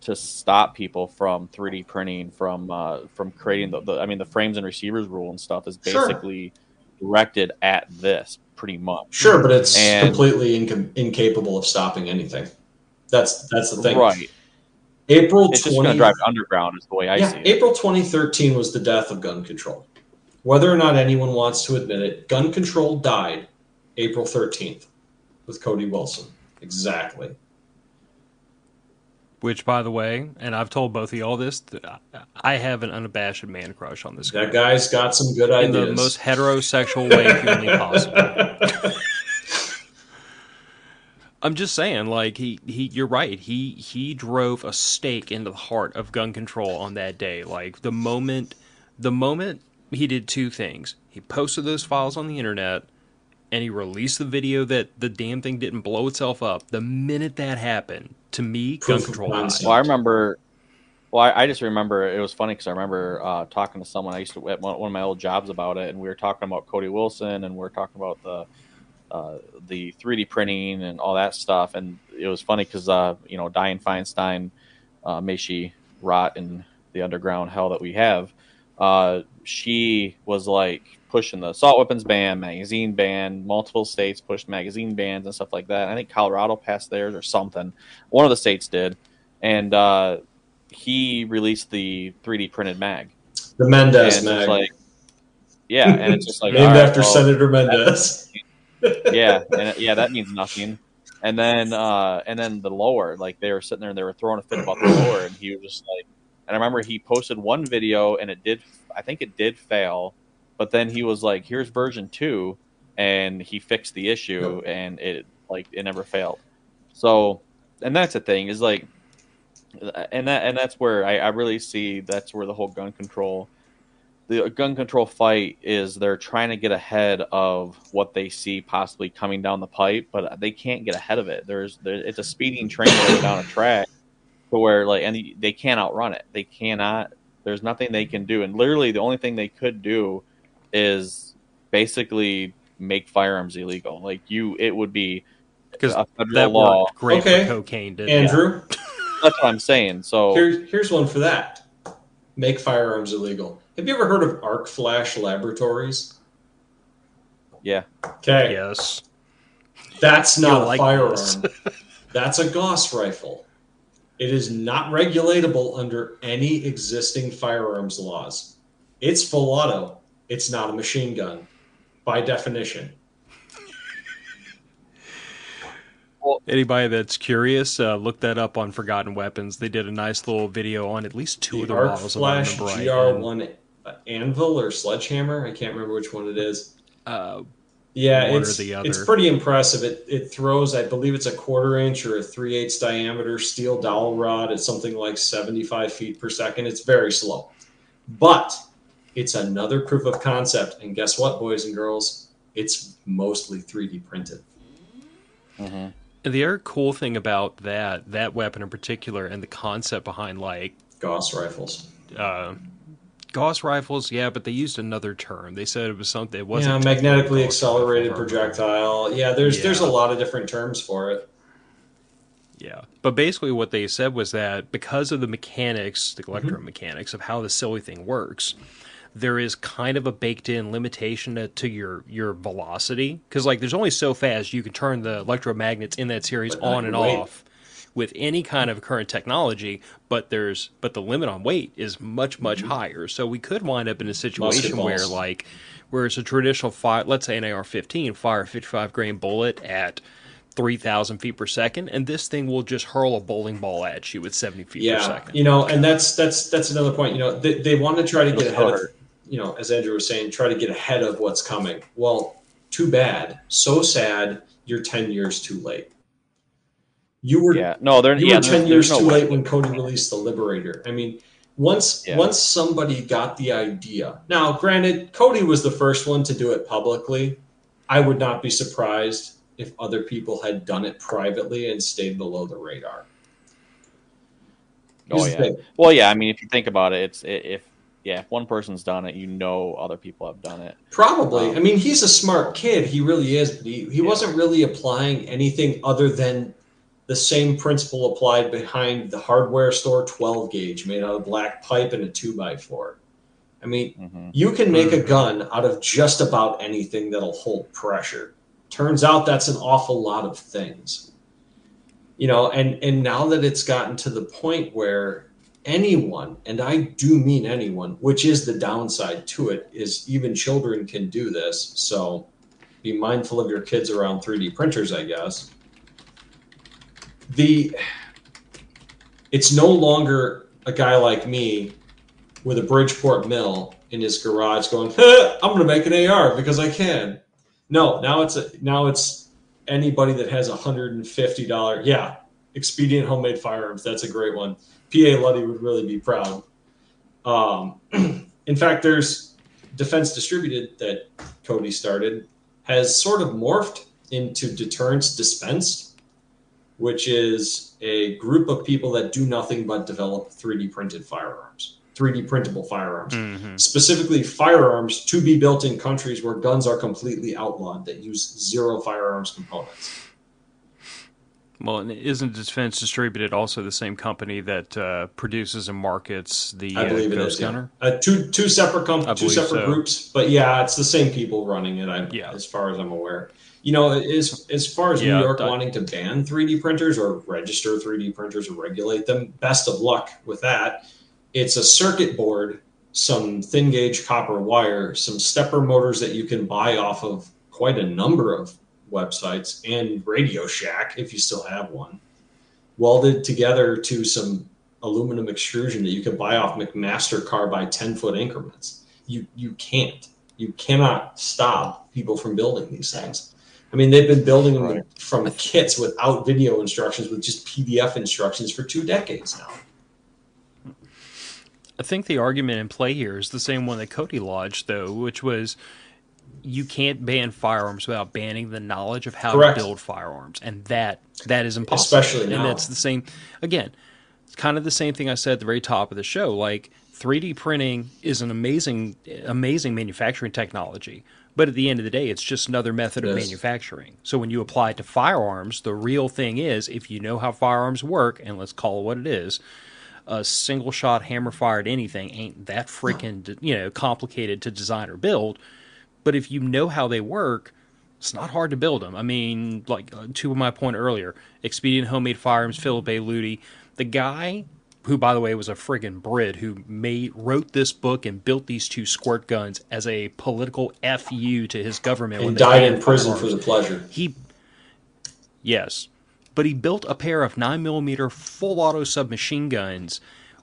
to stop people from three D printing, from uh, from creating the, the, I mean, the frames and receivers rule and stuff is basically sure. directed at this pretty much. Sure, but it's and, completely inca- incapable of stopping anything. That's that's the thing. Right. April it's just going to drive underground is the way I yeah, see it. April twenty thirteen was the death of gun control. Whether or not anyone wants to admit it, gun control died April thirteenth with Cody Wilson. Exactly. Which, by the way, and I've told both of y'all this, I have an unabashed man crush on this guy. That guy's got some good ideas. In the most heterosexual way humanly possible. I'm just saying, like, he, he, you're right. He he drove a stake into the heart of gun control on that day. Like, the moment, the moment he did two things. He posted those files on the internet, and he released the video that the damn thing didn't blow itself up. The minute that happened, to me, gun control died. Well, I remember. Well, I, I just remember it was funny because I remember uh, talking to someone I used to at one, one of my old jobs about it, and we were talking about Cody Wilson, and we were talking about the uh, the three D printing and all that stuff. And it was funny because uh, you know Dianne Feinstein uh, may she rot in the underground hell that we have. Uh, she was like pushing the assault weapons ban, magazine ban. Multiple states pushed magazine bans and stuff like that. I think Colorado passed theirs or something. One of the states did. And uh, he released the three D printed mag. The Mendez mag. Like, yeah, and it's just like... Named after well, Senator Mendez. Yeah, and, yeah, that means nothing. And then uh, and then the lower, like they were sitting there and they were throwing a fit about the lower, and he was just like... And I remember he posted one video, and it did, I think it did fail, but then he was like, here's version two, and he fixed the issue, and it like it never failed. So, and that's the thing, is like... And that and that's where I, I really see that's where the whole gun control, the gun control fight is. They're trying to get ahead of what they see possibly coming down the pipe, but they can't get ahead of it. There's there, it's a speeding train going down a track, to where like and they can't outrun it. They cannot. There's nothing they can do, and literally the only thing they could do is basically make firearms illegal. Like you, it would be because a federal law. Great okay. for cocaine, didn't Andrew. Yeah. That's what I'm saying. So here's here's one for that. Make firearms illegal. Have you ever heard of Arc Flash Laboratories? Yeah. Okay. Yes. That's not like a firearm. That's a Gauss rifle. It is not regulatable under any existing firearms laws. It's full auto. It's not a machine gun, by definition. Anybody that's curious, uh, look that up on Forgotten Weapons. They did a nice little video on at least two the of their models. Arc Flash G R one uh, Anvil or Sledgehammer. I can't remember which one it is. Uh, yeah, one it's, or the other. It's pretty impressive. It it throws, I believe it's a quarter inch or a three-eighths diameter steel dowel rod at something like seventy-five feet per second. It's very slow. But it's another proof of concept. And guess what, boys and girls? It's mostly three D printed. Mm-hmm. And the other cool thing about that, that weapon in particular, and the concept behind, like... Gauss rifles. Uh, Gauss rifles, yeah, but they used another term. They said it was something... It wasn't yeah, magnetically accelerated projectile. Yeah, there's yeah. there's a lot of different terms for it. Yeah, but basically what they said was that because of the mechanics, the electromechanics, mm-hmm. of how the silly thing works... there is kind of a baked-in limitation to, to your, your velocity. Because, like, there's only so fast you can turn the electromagnets in that series on and weight. Off with any kind of current technology, but there's but the limit on weight is much, much mm-hmm. higher. So we could wind up in a situation where, like, where it's a traditional, fire, let's say an A R fifteen, fire a fifty-five grain bullet at three thousand feet per second, and this thing will just hurl a bowling ball at you at seventy feet yeah, per second. Yeah, you know, and that's, that's, that's another point. You know, they, they want to try to get ahead of... You know, as Andrew was saying, try to get ahead of what's coming. Well, too bad. So sad. You're ten years too late. You were yeah. no, they're, you yeah, were ten years no too way. late when Cody released the Liberator. I mean, once yeah. once somebody got the idea. Now, granted, Cody was the first one to do it publicly. I would not be surprised if other people had done it privately and stayed below the radar. Oh Here's yeah. Well, yeah. I mean, if you think about it, it's it, if. Yeah, if one person's done it, you know other people have done it. Probably. Um, I mean, he's a smart kid. He really is. But he he yeah. wasn't really applying anything other than the same principle applied behind the hardware store twelve gauge made out of black pipe and a two by four. I mean, mm-hmm. you can make a gun out of just about anything that'll hold pressure. Turns out that's an awful lot of things. You know, and, and now that it's gotten to the point where... anyone, and I do mean anyone, which is the downside to it, is even children can do this. So be mindful of your kids around three D printers, I guess. The it's no longer a guy like me with a Bridgeport mill in his garage going, eh, I'm gonna make an A R because I can. No, now it's a, now it's anybody that has a hundred and fifty dollar yeah, Expedient Homemade Firearms, that's a great one. P A. Luty would really be proud. Um, in fact, there's Defense Distributed that Cody started has sort of morphed into Deterrence Dispensed, which is a group of people that do nothing but develop three D printed firearms, three D printable firearms, mm-hmm. specifically firearms to be built in countries where guns are completely outlawed that use zero firearms components. Well, and isn't Defense Distributed also the same company that uh, produces and markets the I believe uh, Ghost it is, Gunner? Yeah. Uh, two two separate companies, two separate so. groups, but yeah, it's the same people running it. I, yeah. as far as I'm aware. You know, as as far as yeah, New York that, wanting to ban three D printers or register three D printers or regulate them, best of luck with that. It's a circuit board, some thin gauge copper wire, some stepper motors that you can buy off of quite a number of websites and Radio Shack, if you still have one, welded together to some aluminum extrusion that you can buy off McMaster car by ten foot increments. You you can't. You cannot stop people from building these things. I mean, they've been building them right. from kits without video instructions, with just P D F instructions for two decades now. I think the argument in play here is the same one that Cody lodged, though, which was you can't ban firearms without banning the knowledge of how Correct. to build firearms, and that that is impossible. Especially now. And that's the same, again, it's kind of the same thing I said at the very top of the show, like, three D printing is an amazing, amazing manufacturing technology, but at the end of the day, it's just another method of yes. manufacturing. So when you apply it to firearms, the real thing is, if you know how firearms work, and let's call it what it is, a single-shot hammer-fired anything ain't that freaking, you know, complicated to design or build. But if you know how they work, it's not hard to build them. I mean, like to my point earlier, Expedient Homemade Firearms, Philip A. Luty, the guy who, by the way, was a friggin' Brit who made, wrote this book and built these two squirt guns as a political F U to his government. He died in prison for the pleasure. He, yes, but he built a pair of nine millimeter full-auto submachine guns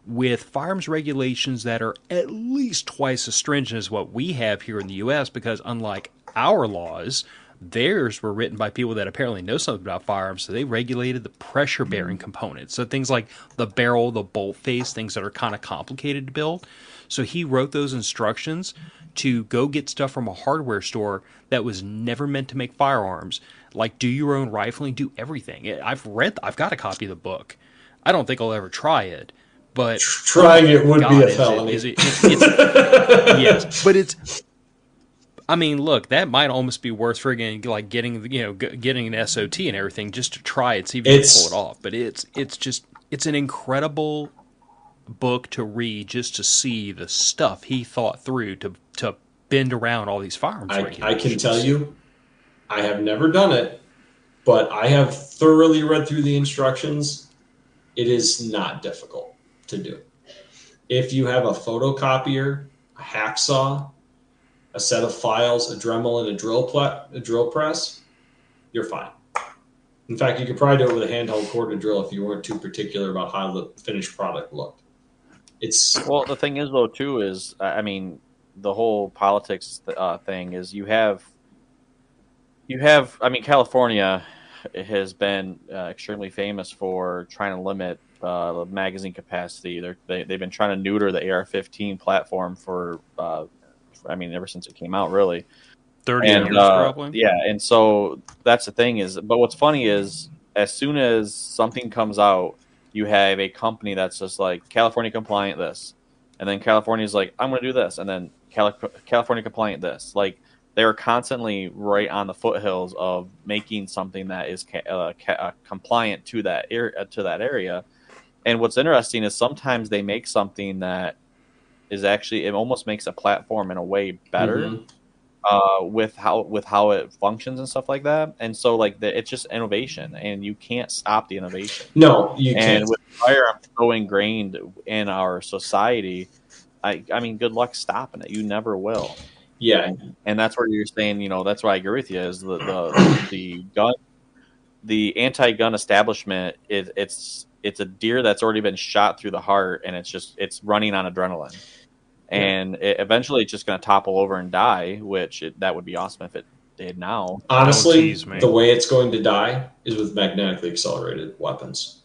with firearms regulations that are at least twice as stringent as what we have here in the U S, because unlike our laws, theirs were written by people that apparently know something about firearms, so they regulated the pressure-bearing components. So things like the barrel, the bolt face, things that are kind of complicated to build. So he wrote those instructions to go get stuff from a hardware store that was never meant to make firearms. Like, do your own rifling, do everything. I've read, I've got a copy of the book. I don't think I'll ever try it. But trying it would God, be a felony. It, it, yes, but it's. I mean, look, that might almost be worth friggin' like getting you know getting an S O T and everything just to try it, see if you can pull it off. But it's it's just it's an incredible book to read just to see the stuff he thought through to to bend around all these firearms regulations. I, I can tell you, I have never done it, but I have thoroughly read through the instructions. It is not difficult to do. If you have a photocopier, a hacksaw, a set of files, a Dremel, and a drill, pl- a drill press, you're fine. In fact, you could probably do it with a handheld corded drill if you weren't too particular about how the finished product looked. It's well, the thing is though too is, I mean, the whole politics uh, thing is you have, you have. I mean, California has been uh, extremely famous for trying to limit Uh, the magazine capacity. They're, they, they've been trying to neuter the A R fifteen platform for, uh, I mean, ever since it came out, really. thirty and, years, uh, probably. Yeah, and so that's the thing is, but what's funny is, as soon as something comes out, you have a company that's just like, California compliant this. And then California's like, I'm going to do this. And then Cali- California compliant this. Like, they're constantly right on the foothills of making something that is ca- uh, ca- uh, compliant to that, er- to that area. And what's interesting is sometimes they make something that is actually, it almost makes a platform in a way better mm-hmm. uh, with how with how it functions and stuff like that. And so like the, it's just innovation, and you can't stop the innovation. No, you and can't. And with firearms so ingrained in our society, I, I mean, good luck stopping it. You never will. Yeah. And, and that's where you're saying, you know, that's why I agree with you is the the, the gun, the anti-gun establishment, it, it's, it's a deer that's already been shot through the heart, and it's just it's running on adrenaline, and it, eventually it's just going to topple over and die. Which it, that would be awesome if it did now. Honestly, oh, geez, the way it's going to die is with magnetically accelerated weapons.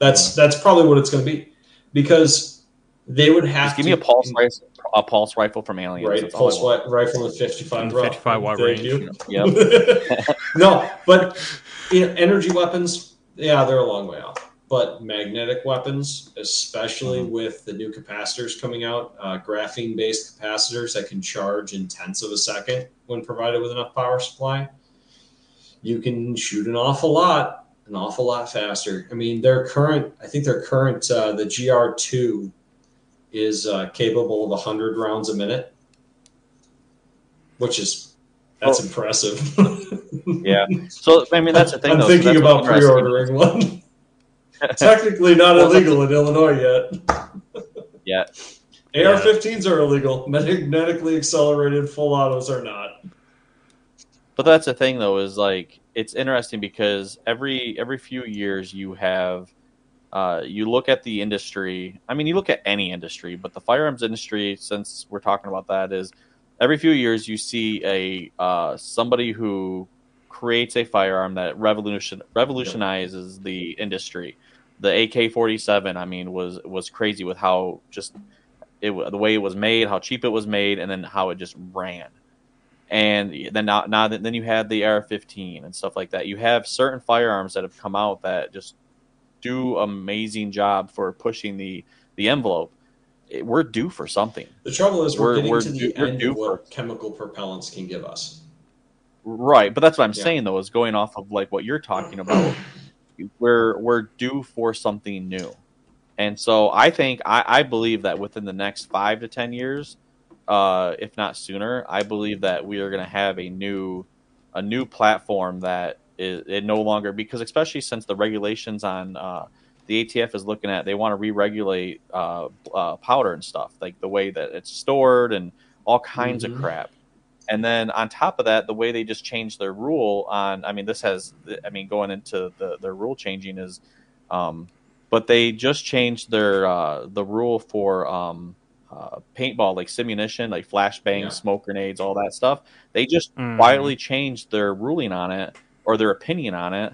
That's yeah. that's probably what it's going to be, because they would have just give to give me a pulse rifle, a pulse rifle from Aliens, right? That's pulse wi- rifle with fifty-five, fifty-five wide range. You. Yep. No, but you know, energy weapons, yeah, they're a long way off. But magnetic weapons, especially mm-hmm. with the new capacitors coming out, uh, graphene-based capacitors that can charge in tenths of a second when provided with enough power supply, you can shoot an awful lot an awful lot faster. I mean, their current, I think their current, uh, the G R two is uh, capable of one hundred rounds a minute, which is, that's oh. impressive. Yeah. So, I mean, that's the thing, I'm though. I'm thinking so about pre-ordering one. Technically not well, illegal in Illinois yet. Yeah. A R fifteens yeah. are illegal. Magnetically accelerated full autos are not. But that's the thing, though, is like, it's interesting because every every few years you have, uh, you look at the industry. I mean, you look at any industry, but the firearms industry, since we're talking about that, is every few years you see a uh, somebody who creates a firearm that revolution revolutionizes the industry. The A K forty-seven, I mean, was was crazy with how just it the way it was made, how cheap it was made, and then how it just ran. And then not, not then you had the A R fifteen and stuff like that. You have certain firearms that have come out that just do amazing job for pushing the, the envelope. It, we're due for something. The trouble is we're, we're getting we're to due, the end of what for, chemical propellants can give us. Right, but that's what I'm yeah. saying, though, is going off of like what you're talking about. we're we're due for something new. And so I think, I, I believe that within the next five to ten years, Uh, if not sooner, I believe that we are going to have a new, a new platform that is it no longer, because especially since the regulations on uh, the A T F is looking at, they want to re-regulate uh, uh, powder and stuff, like the way that it's stored and all kinds mm-hmm. of crap. And then on top of that, the way they just changed their rule on, I mean, this has, I mean, going into the their rule changing is, um, but they just changed their uh, the rule for. Um, Uh, paintball, like simunition, like flashbangs, yeah. smoke grenades, all that stuff. They just mm. quietly changed their ruling on it or their opinion on it,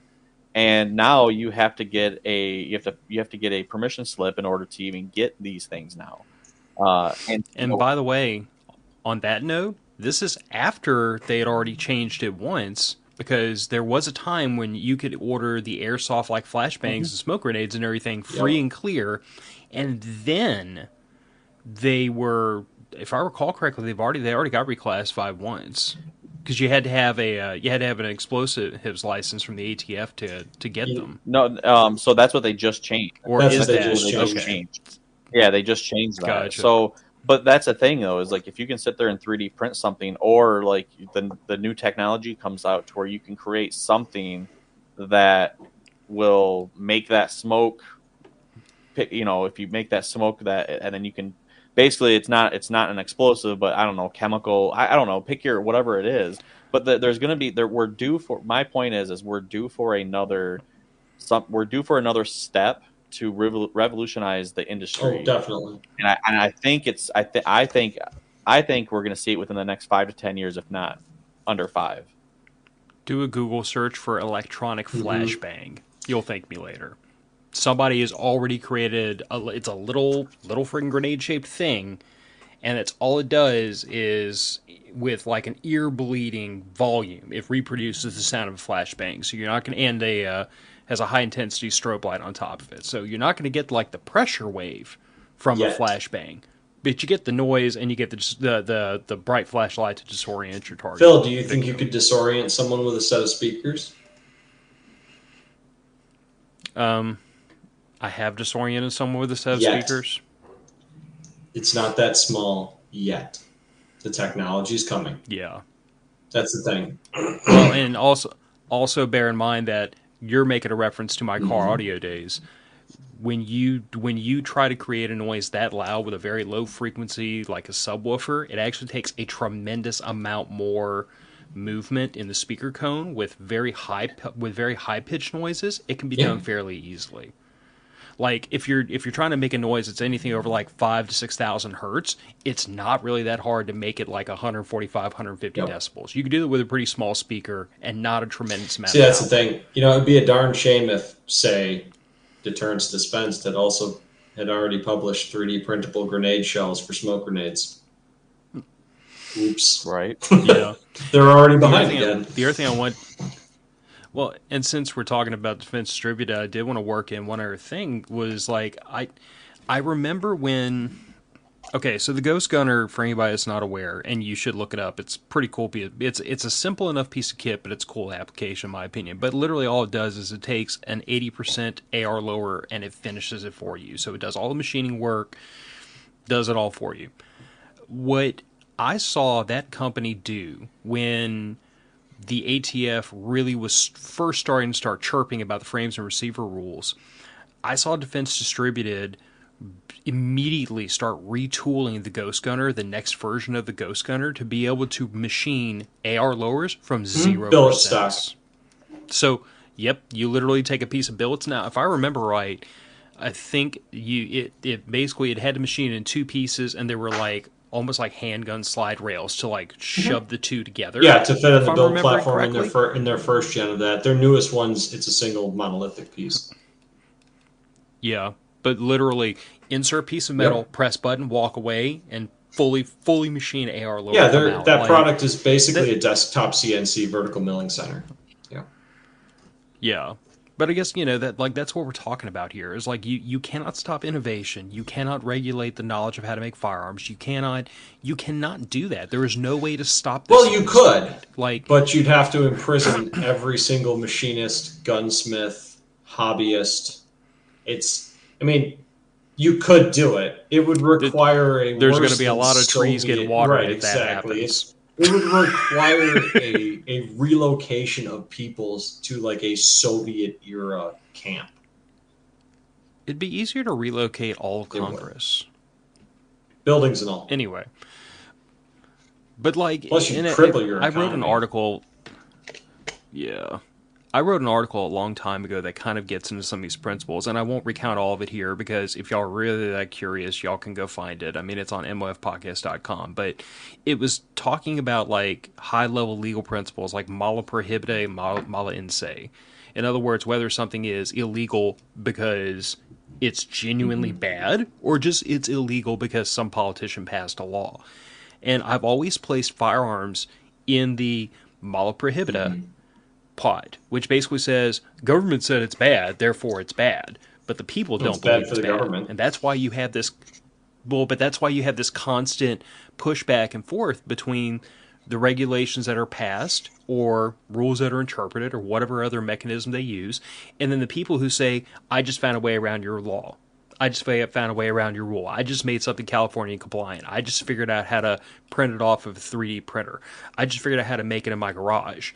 and now you have to get a you have to you have to get a permission slip in order to even get these things now. Uh, and and oh. by the way, on that note, this is after they had already changed it once, because there was a time when you could order the airsoft like flashbangs mm-hmm. and smoke grenades and everything free yeah. and clear, and then. They were, if I recall correctly, they've already they already got reclassified once, because you had to have a uh, you had to have an explosives license from the A T F to to get yeah. them. No, um, so that's what they just changed. Or that's is that they just they changed. changed? Yeah, they just changed that. Gotcha. So, but that's the thing though, is like if you can sit there and three D print something, or like the the new technology comes out to where you can create something that will make that smoke. You know, if you make that smoke that, and then you can. Basically, it's not it's not an explosive, but I don't know, chemical. I, I don't know, pick your whatever it is. But the, there's going to be there. We're due for. My point is, is we're due for another. Some, we're due for another step to revol, revolutionize the industry. Oh, definitely. And I and I think it's I think I think I think we're going to see it within the next five to ten years, if not under five. Do a Google search for electronic mm-hmm. flashbang. You'll thank me later. Somebody has already created a, it's a little little friggin' grenade shaped thing, and it's all it does is with like an ear bleeding volume. It reproduces the sound of a flashbang, so you're not going to and a uh, has a high intensity strobe light on top of it, so you're not going to get like the pressure wave from Yet. a flashbang, but you get the noise and you get the the the, the bright flashlight to disorient your target. Phil, do you think you could disorient someone with a set of speakers? Um. I have disoriented someone with a set of yet. speakers. It's not that small yet. The technology's coming. Yeah. That's the thing. Well, and also also bear in mind that you're making a reference to my car mm-hmm. audio days. When you when you try to create a noise that loud with a very low frequency, like a subwoofer, it actually takes a tremendous amount more movement in the speaker cone with very high with very high pitched noises. It can be yeah. done fairly easily. Like if you're if you're trying to make a noise that's anything over like five to six thousand hertz, it's not really that hard to make it like one forty-five, one fifty yep. decibels. You can do it with a pretty small speaker and not a tremendous amount. See, that's the thing. You know, it'd be a darn shame if, say, Deterrence Dispensed had also had already published three D printable grenade shells for smoke grenades. Oops. Right. Yeah. They're already behind again. The other thing I want. Well, and since we're talking about Defense Distributed, I did want to work in one other thing was like I I remember when Okay, so the Ghost Gunner, for anybody that's not aware, and you should look it up, it's pretty cool. It's it's a simple enough piece of kit, but it's a cool application, in my opinion. But literally all it does is it takes an eighty percent A R lower and it finishes it for you. So it does all the machining work, does it all for you. What I saw that company do when the A T F really was first starting to start chirping about the frames and receiver rules, I saw Defense Distributed immediately start retooling the Ghost Gunner, the next version of the Ghost Gunner, to be able to machine A R lowers from zero billet stock. So, yep, you literally take a piece of billets. Now, if I remember right, I think you it, it basically it had to machine in two pieces, and they were like almost like handgun slide rails to like shove mm-hmm. the two together. Yeah, to fit in the build platform correctly. in their fir- in their first gen of that. Their newest ones, it's a single monolithic piece. Yeah. But literally, insert piece of metal, yep. press button, walk away, and fully fully machine A R lower. Yeah, that like, product is basically that, a desktop C N C vertical milling center. Yeah, yeah. But I guess you know that like that's what we're talking about here. Is like you you cannot stop innovation. You cannot regulate the knowledge of how to make firearms. You cannot you cannot do that. There is no way to stop this. Well, you could, started. like, but you'd have to imprison every single machinist, gunsmith, hobbyist. It's I mean, you could do it. It would require a. There's going to be a lot of trees Soviet, getting watered right, if exactly. that happens. It would require a a relocation of peoples to like a Soviet era camp. It'd be easier to relocate all of Congress, buildings and all. Anyway, but like, plus you cripple your economy. I wrote an article. Yeah. I wrote an article a long time ago that kind of gets into some of these principles, and I won't recount all of it here because if y'all are really that curious, y'all can go find it. I mean, it's on M O F podcast dot com, but it was talking about like high-level legal principles like mala prohibita, mala in se. In other words, whether something is illegal because it's genuinely bad or just it's illegal because some politician passed a law. And I've always placed firearms in the mala prohibita mm-hmm. pot, which basically says government said it's bad, therefore it's bad. But the people don't it's believe bad for it's the bad, government. And that's why you have this. Well, but that's why you have this constant push back and forth between the regulations that are passed or rules that are interpreted or whatever other mechanism they use, and then the people who say, "I just found a way around your law. I just found a way around your rule. I just made something California compliant. I just figured out how to print it off of a three D printer. I just figured out how to make it in my garage."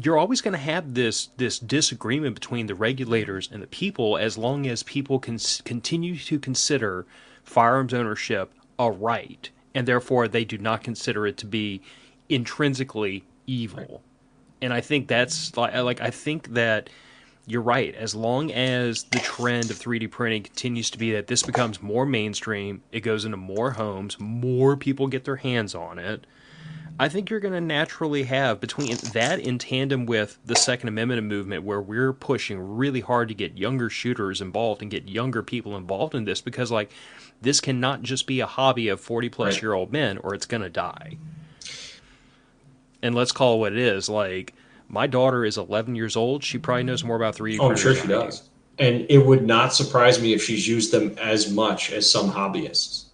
You're always going to have this this disagreement between the regulators and the people as long as people can continue to consider firearms ownership a right, and therefore they do not consider it to be intrinsically evil. Right. And I think that's like, like I think that you're right. As long as the trend of three D printing continues to be that this becomes more mainstream, it goes into more homes, more people get their hands on it. I think you're going to naturally have, between that in tandem with the Second Amendment movement, where we're pushing really hard to get younger shooters involved and get younger people involved in this, because like this cannot just be a hobby of forty plus right. year old men, or it's going to die. And let's call it what it is. Like my daughter is eleven years old. She probably knows more about three D. Oh, I'm sure she does. And it would not surprise me if she's used them as much as some hobbyists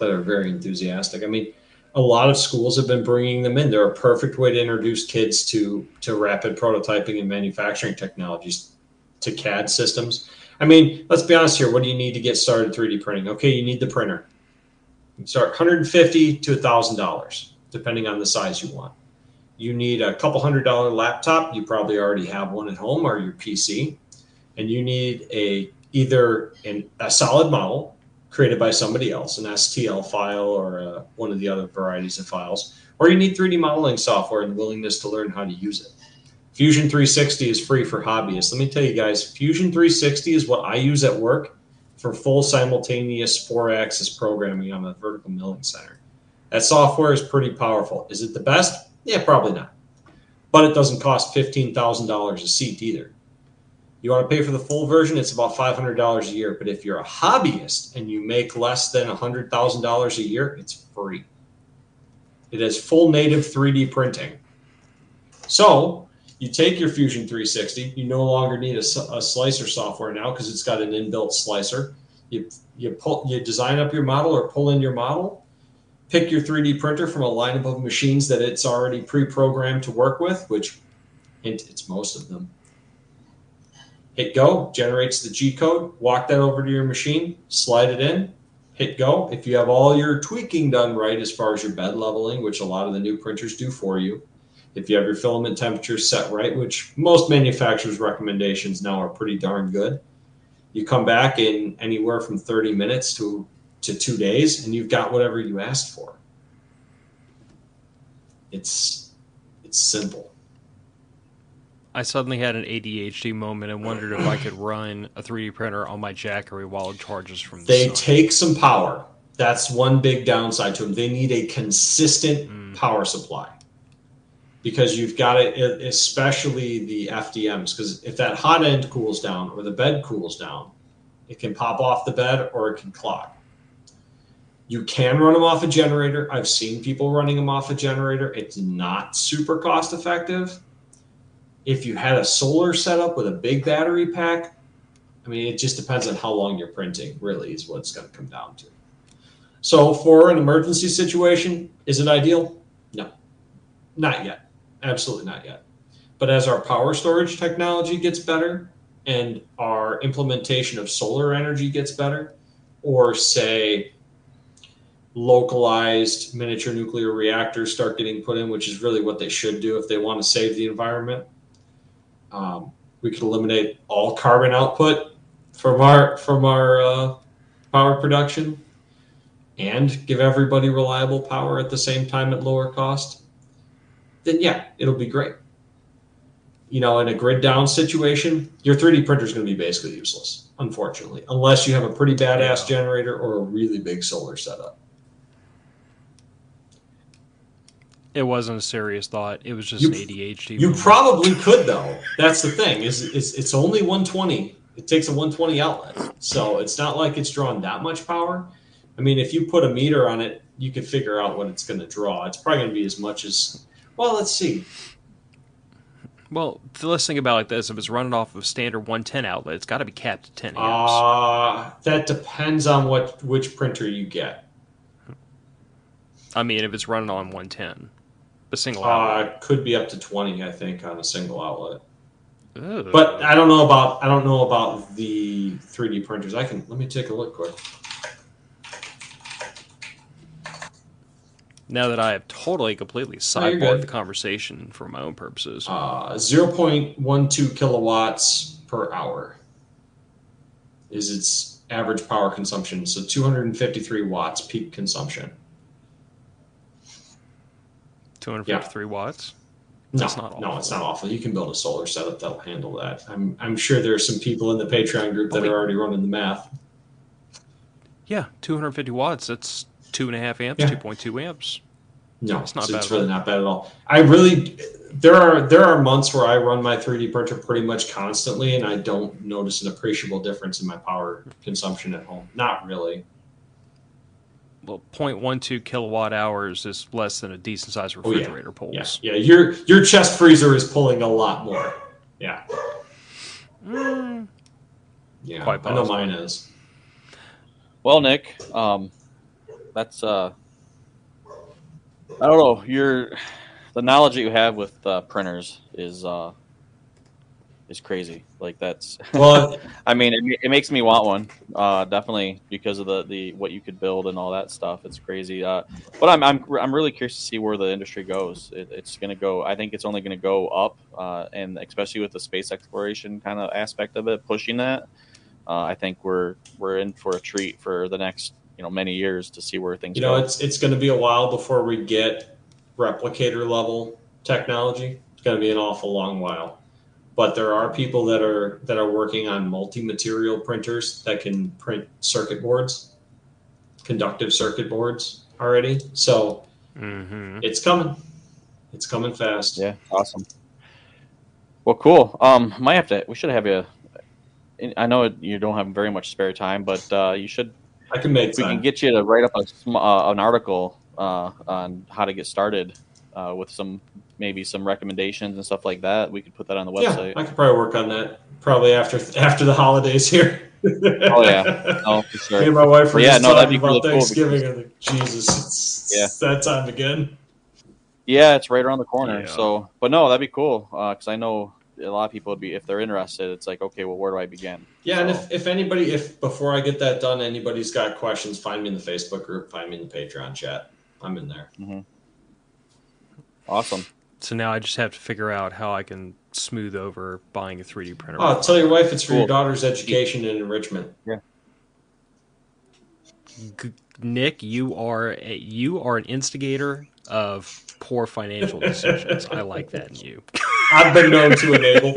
that are very enthusiastic. I mean, a lot of schools have been bringing them in. They're a perfect way to introduce kids to to rapid prototyping and manufacturing technologies, to C A D systems. I mean, let's be honest here. What do you need to get started three D printing? Okay, you need the printer. You can start one hundred fifty dollars to one thousand dollars, depending on the size you want. You need a couple hundred dollar laptop. You probably already have one at home, or your P C. And you need a either an, a solid model created by somebody else, an S T L file or uh, one of the other varieties of files, or you need three D modeling software and willingness to learn how to use it. Fusion three sixty is free for hobbyists. Let me tell you guys, Fusion three sixty is what I use at work for full simultaneous four-axis programming on a vertical milling center. That software is pretty powerful. Is it the best? Yeah, probably not. But it doesn't cost fifteen thousand dollars a seat either. You want to pay for the full version, it's about five hundred dollars a year. But if you're a hobbyist and you make less than one hundred thousand dollars a year, it's free. It has full native three D printing. So you take your Fusion three sixty. You no longer need a, a slicer software now because it's got an inbuilt slicer. you you pull you design up your model or pull in your model, pick your three D printer from a lineup of machines that it's already pre-programmed to work with, which hint, it's most of them. Hit go, generates the G code, walk that over to your machine, slide it in, hit go. If you have all your tweaking done right as far as your bed leveling, which a lot of the new printers do for you, if you have your filament temperature set right, which most manufacturers' recommendations now are pretty darn good, you come back in anywhere from thirty minutes to, to two days, and you've got whatever you asked for. It's, it's simple. I suddenly had an A D H D moment and wondered if I could run a three D printer on my Jackery while it charges from the They sun. Take some power. That's one big downside to them. They need a consistent mm. power supply. Because you've got it, especially the F D Ms, because if that hot end cools down or the bed cools down, it can pop off the bed or it can clog. You can run them off a generator. I've seen people running them off a generator. It's not super cost effective. If you had a solar setup with a big battery pack, I mean, it just depends on how long you're printing, really, is what it's going to come down to. So for an emergency situation, is it ideal? No, not yet. Absolutely not yet. But as our power storage technology gets better and our implementation of solar energy gets better, or say localized miniature nuclear reactors start getting put in, which is really what they should do if they want to save the environment, um, we could eliminate all carbon output from our, from our uh, power production and give everybody reliable power at the same time at lower cost. Then yeah, it'll be great. You know, in a grid down situation, your three D printer is going to be basically useless, unfortunately, unless you have a pretty badass yeah. generator or a really big solar setup. It wasn't a serious thought. It was just you, an A D H D. You moment. Probably could, though. That's the thing. Is it's, it's only one twenty. It takes a one twenty outlet. So it's not like it's drawing that much power. I mean, if you put a meter on it, you could figure out what it's going to draw. It's probably going to be as much as... Well, let's see. Well, let's think about it like this. If it's running off of standard one ten outlet, it's got to be capped at ten amps. Uh, that depends on what which printer you get. I mean, if it's running on one ten, a single outlet. Uh, could be up to twenty, I think, on a single outlet. Ooh. But I don't know about I don't know about the three D printers. I can let me take a look quick. Now that I have totally, completely sidebarred the conversation for my own purposes. Uh, zero point one two kilowatts per hour is its average power consumption. So two hundred fifty-three watts peak consumption. two hundred fifty-three yeah. watts? That's no, not awful. No, it's not awful. You can build a solar setup that'll handle that. I'm, I'm sure there are some people in the Patreon group that oh, are already running the math. Yeah, two hundred fifty watts, that's... Two and a half amps, yeah. two point two amps. No, it's not. So bad it's really not bad at all. I really, there are there are months where I run my three D printer pretty much constantly, and I don't notice an appreciable difference in my power consumption at home. Not really. Well, zero point one two kilowatt hours is less than a decent sized refrigerator oh, yeah. pulls. Yeah. yeah, your your chest freezer is pulling a lot more. Yeah. Mm. Yeah, quite I know mine is. Well, Nick. Um, That's uh, I don't know. Your the knowledge that you have with uh, printers is uh, is crazy. Like that's. Well, I mean, it, it makes me want one. Uh, definitely because of the, the what you could build and all that stuff. It's crazy. Uh, but I'm I'm I'm really curious to see where the industry goes. It, it's gonna go. I think it's only gonna go up. Uh, and especially with the space exploration kind of aspect of it, pushing that. Uh, I think we're we're in for a treat for the next. You know, many years to see where things. You know, go. it's it's going to be a while before we get replicator level technology. It's going to be an awful long while, but there are people that are that are working on multi-material printers that can print circuit boards, conductive circuit boards already. So mm-hmm. it's coming, it's coming fast. Yeah, awesome. Well, cool. Um, might have to. We should have you. I know you don't have very much spare time, but uh, you should. I can make. We time. can get you to write up a, uh, an article uh, on how to get started uh, with some maybe some recommendations and stuff like that. We could put that on the website. Yeah, I could probably work on that. probably after after the holidays here. Oh yeah, no, for sure. Me and my wife were yeah, just no, talking about really Thanksgiving. Cool because... and like, Jesus, it's, yeah. it's that time again. Yeah, it's right around the corner. Yeah. So, but no, that'd be cool because uh, I know a lot of people would be, if they're interested, it's like, okay, well, where do I begin? Yeah, so. And if, if anybody, if before I get that done, anybody's got questions, find me in the Facebook group, find me in the Patreon chat. I'm in there. Mm-hmm. Awesome. So now I just have to figure out how I can smooth over buying a three D printer. Oh, tell your wife it's for cool. your daughter's education and enrichment. Yeah. G- Nick, you are a, you are an instigator of poor financial decisions. I like that in you. I've been known to enable.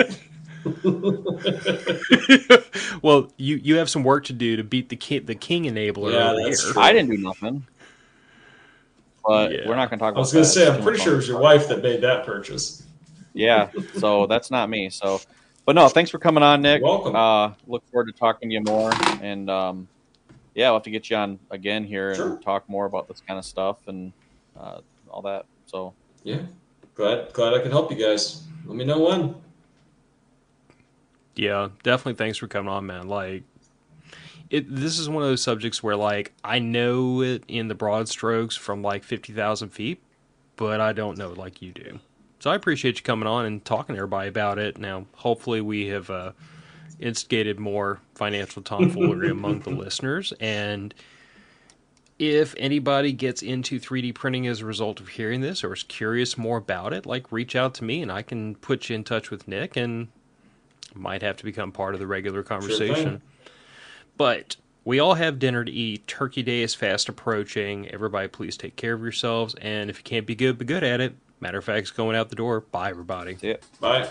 Well, you, you have some work to do to beat the king, the king enabler. Yeah, that's true. I didn't do nothing. But yeah. we're not going to talk about that. I was going to say, I'm pretty sure it was your wife that made that purchase. Yeah, so that's not me. So, but no, thanks for coming on, Nick. You're welcome. Uh, look forward to talking to you more. And, um, yeah, we'll have to get you on again here sure. and talk more about this kind of stuff and uh, all that. So, yeah, glad, glad I could help you guys. Let me know when. Yeah, definitely thanks for coming on, man. Like, It, this is one of those subjects where, like, I know it in the broad strokes from, like, fifty thousand feet, but I don't know it like you do. So I appreciate you coming on and talking to everybody about it. Now, hopefully we have uh, instigated more financial tomfoolery among the listeners. And if anybody gets into three D printing as a result of hearing this or is curious more about it, like, reach out to me and I can put you in touch with Nick and might have to become part of the regular conversation. Sure thing. But we all have dinner to eat. Turkey Day is fast approaching. Everybody, please take care of yourselves. And if you can't be good, be good at it. Matter of fact, it's going out the door. Bye, everybody. Yeah. Bye.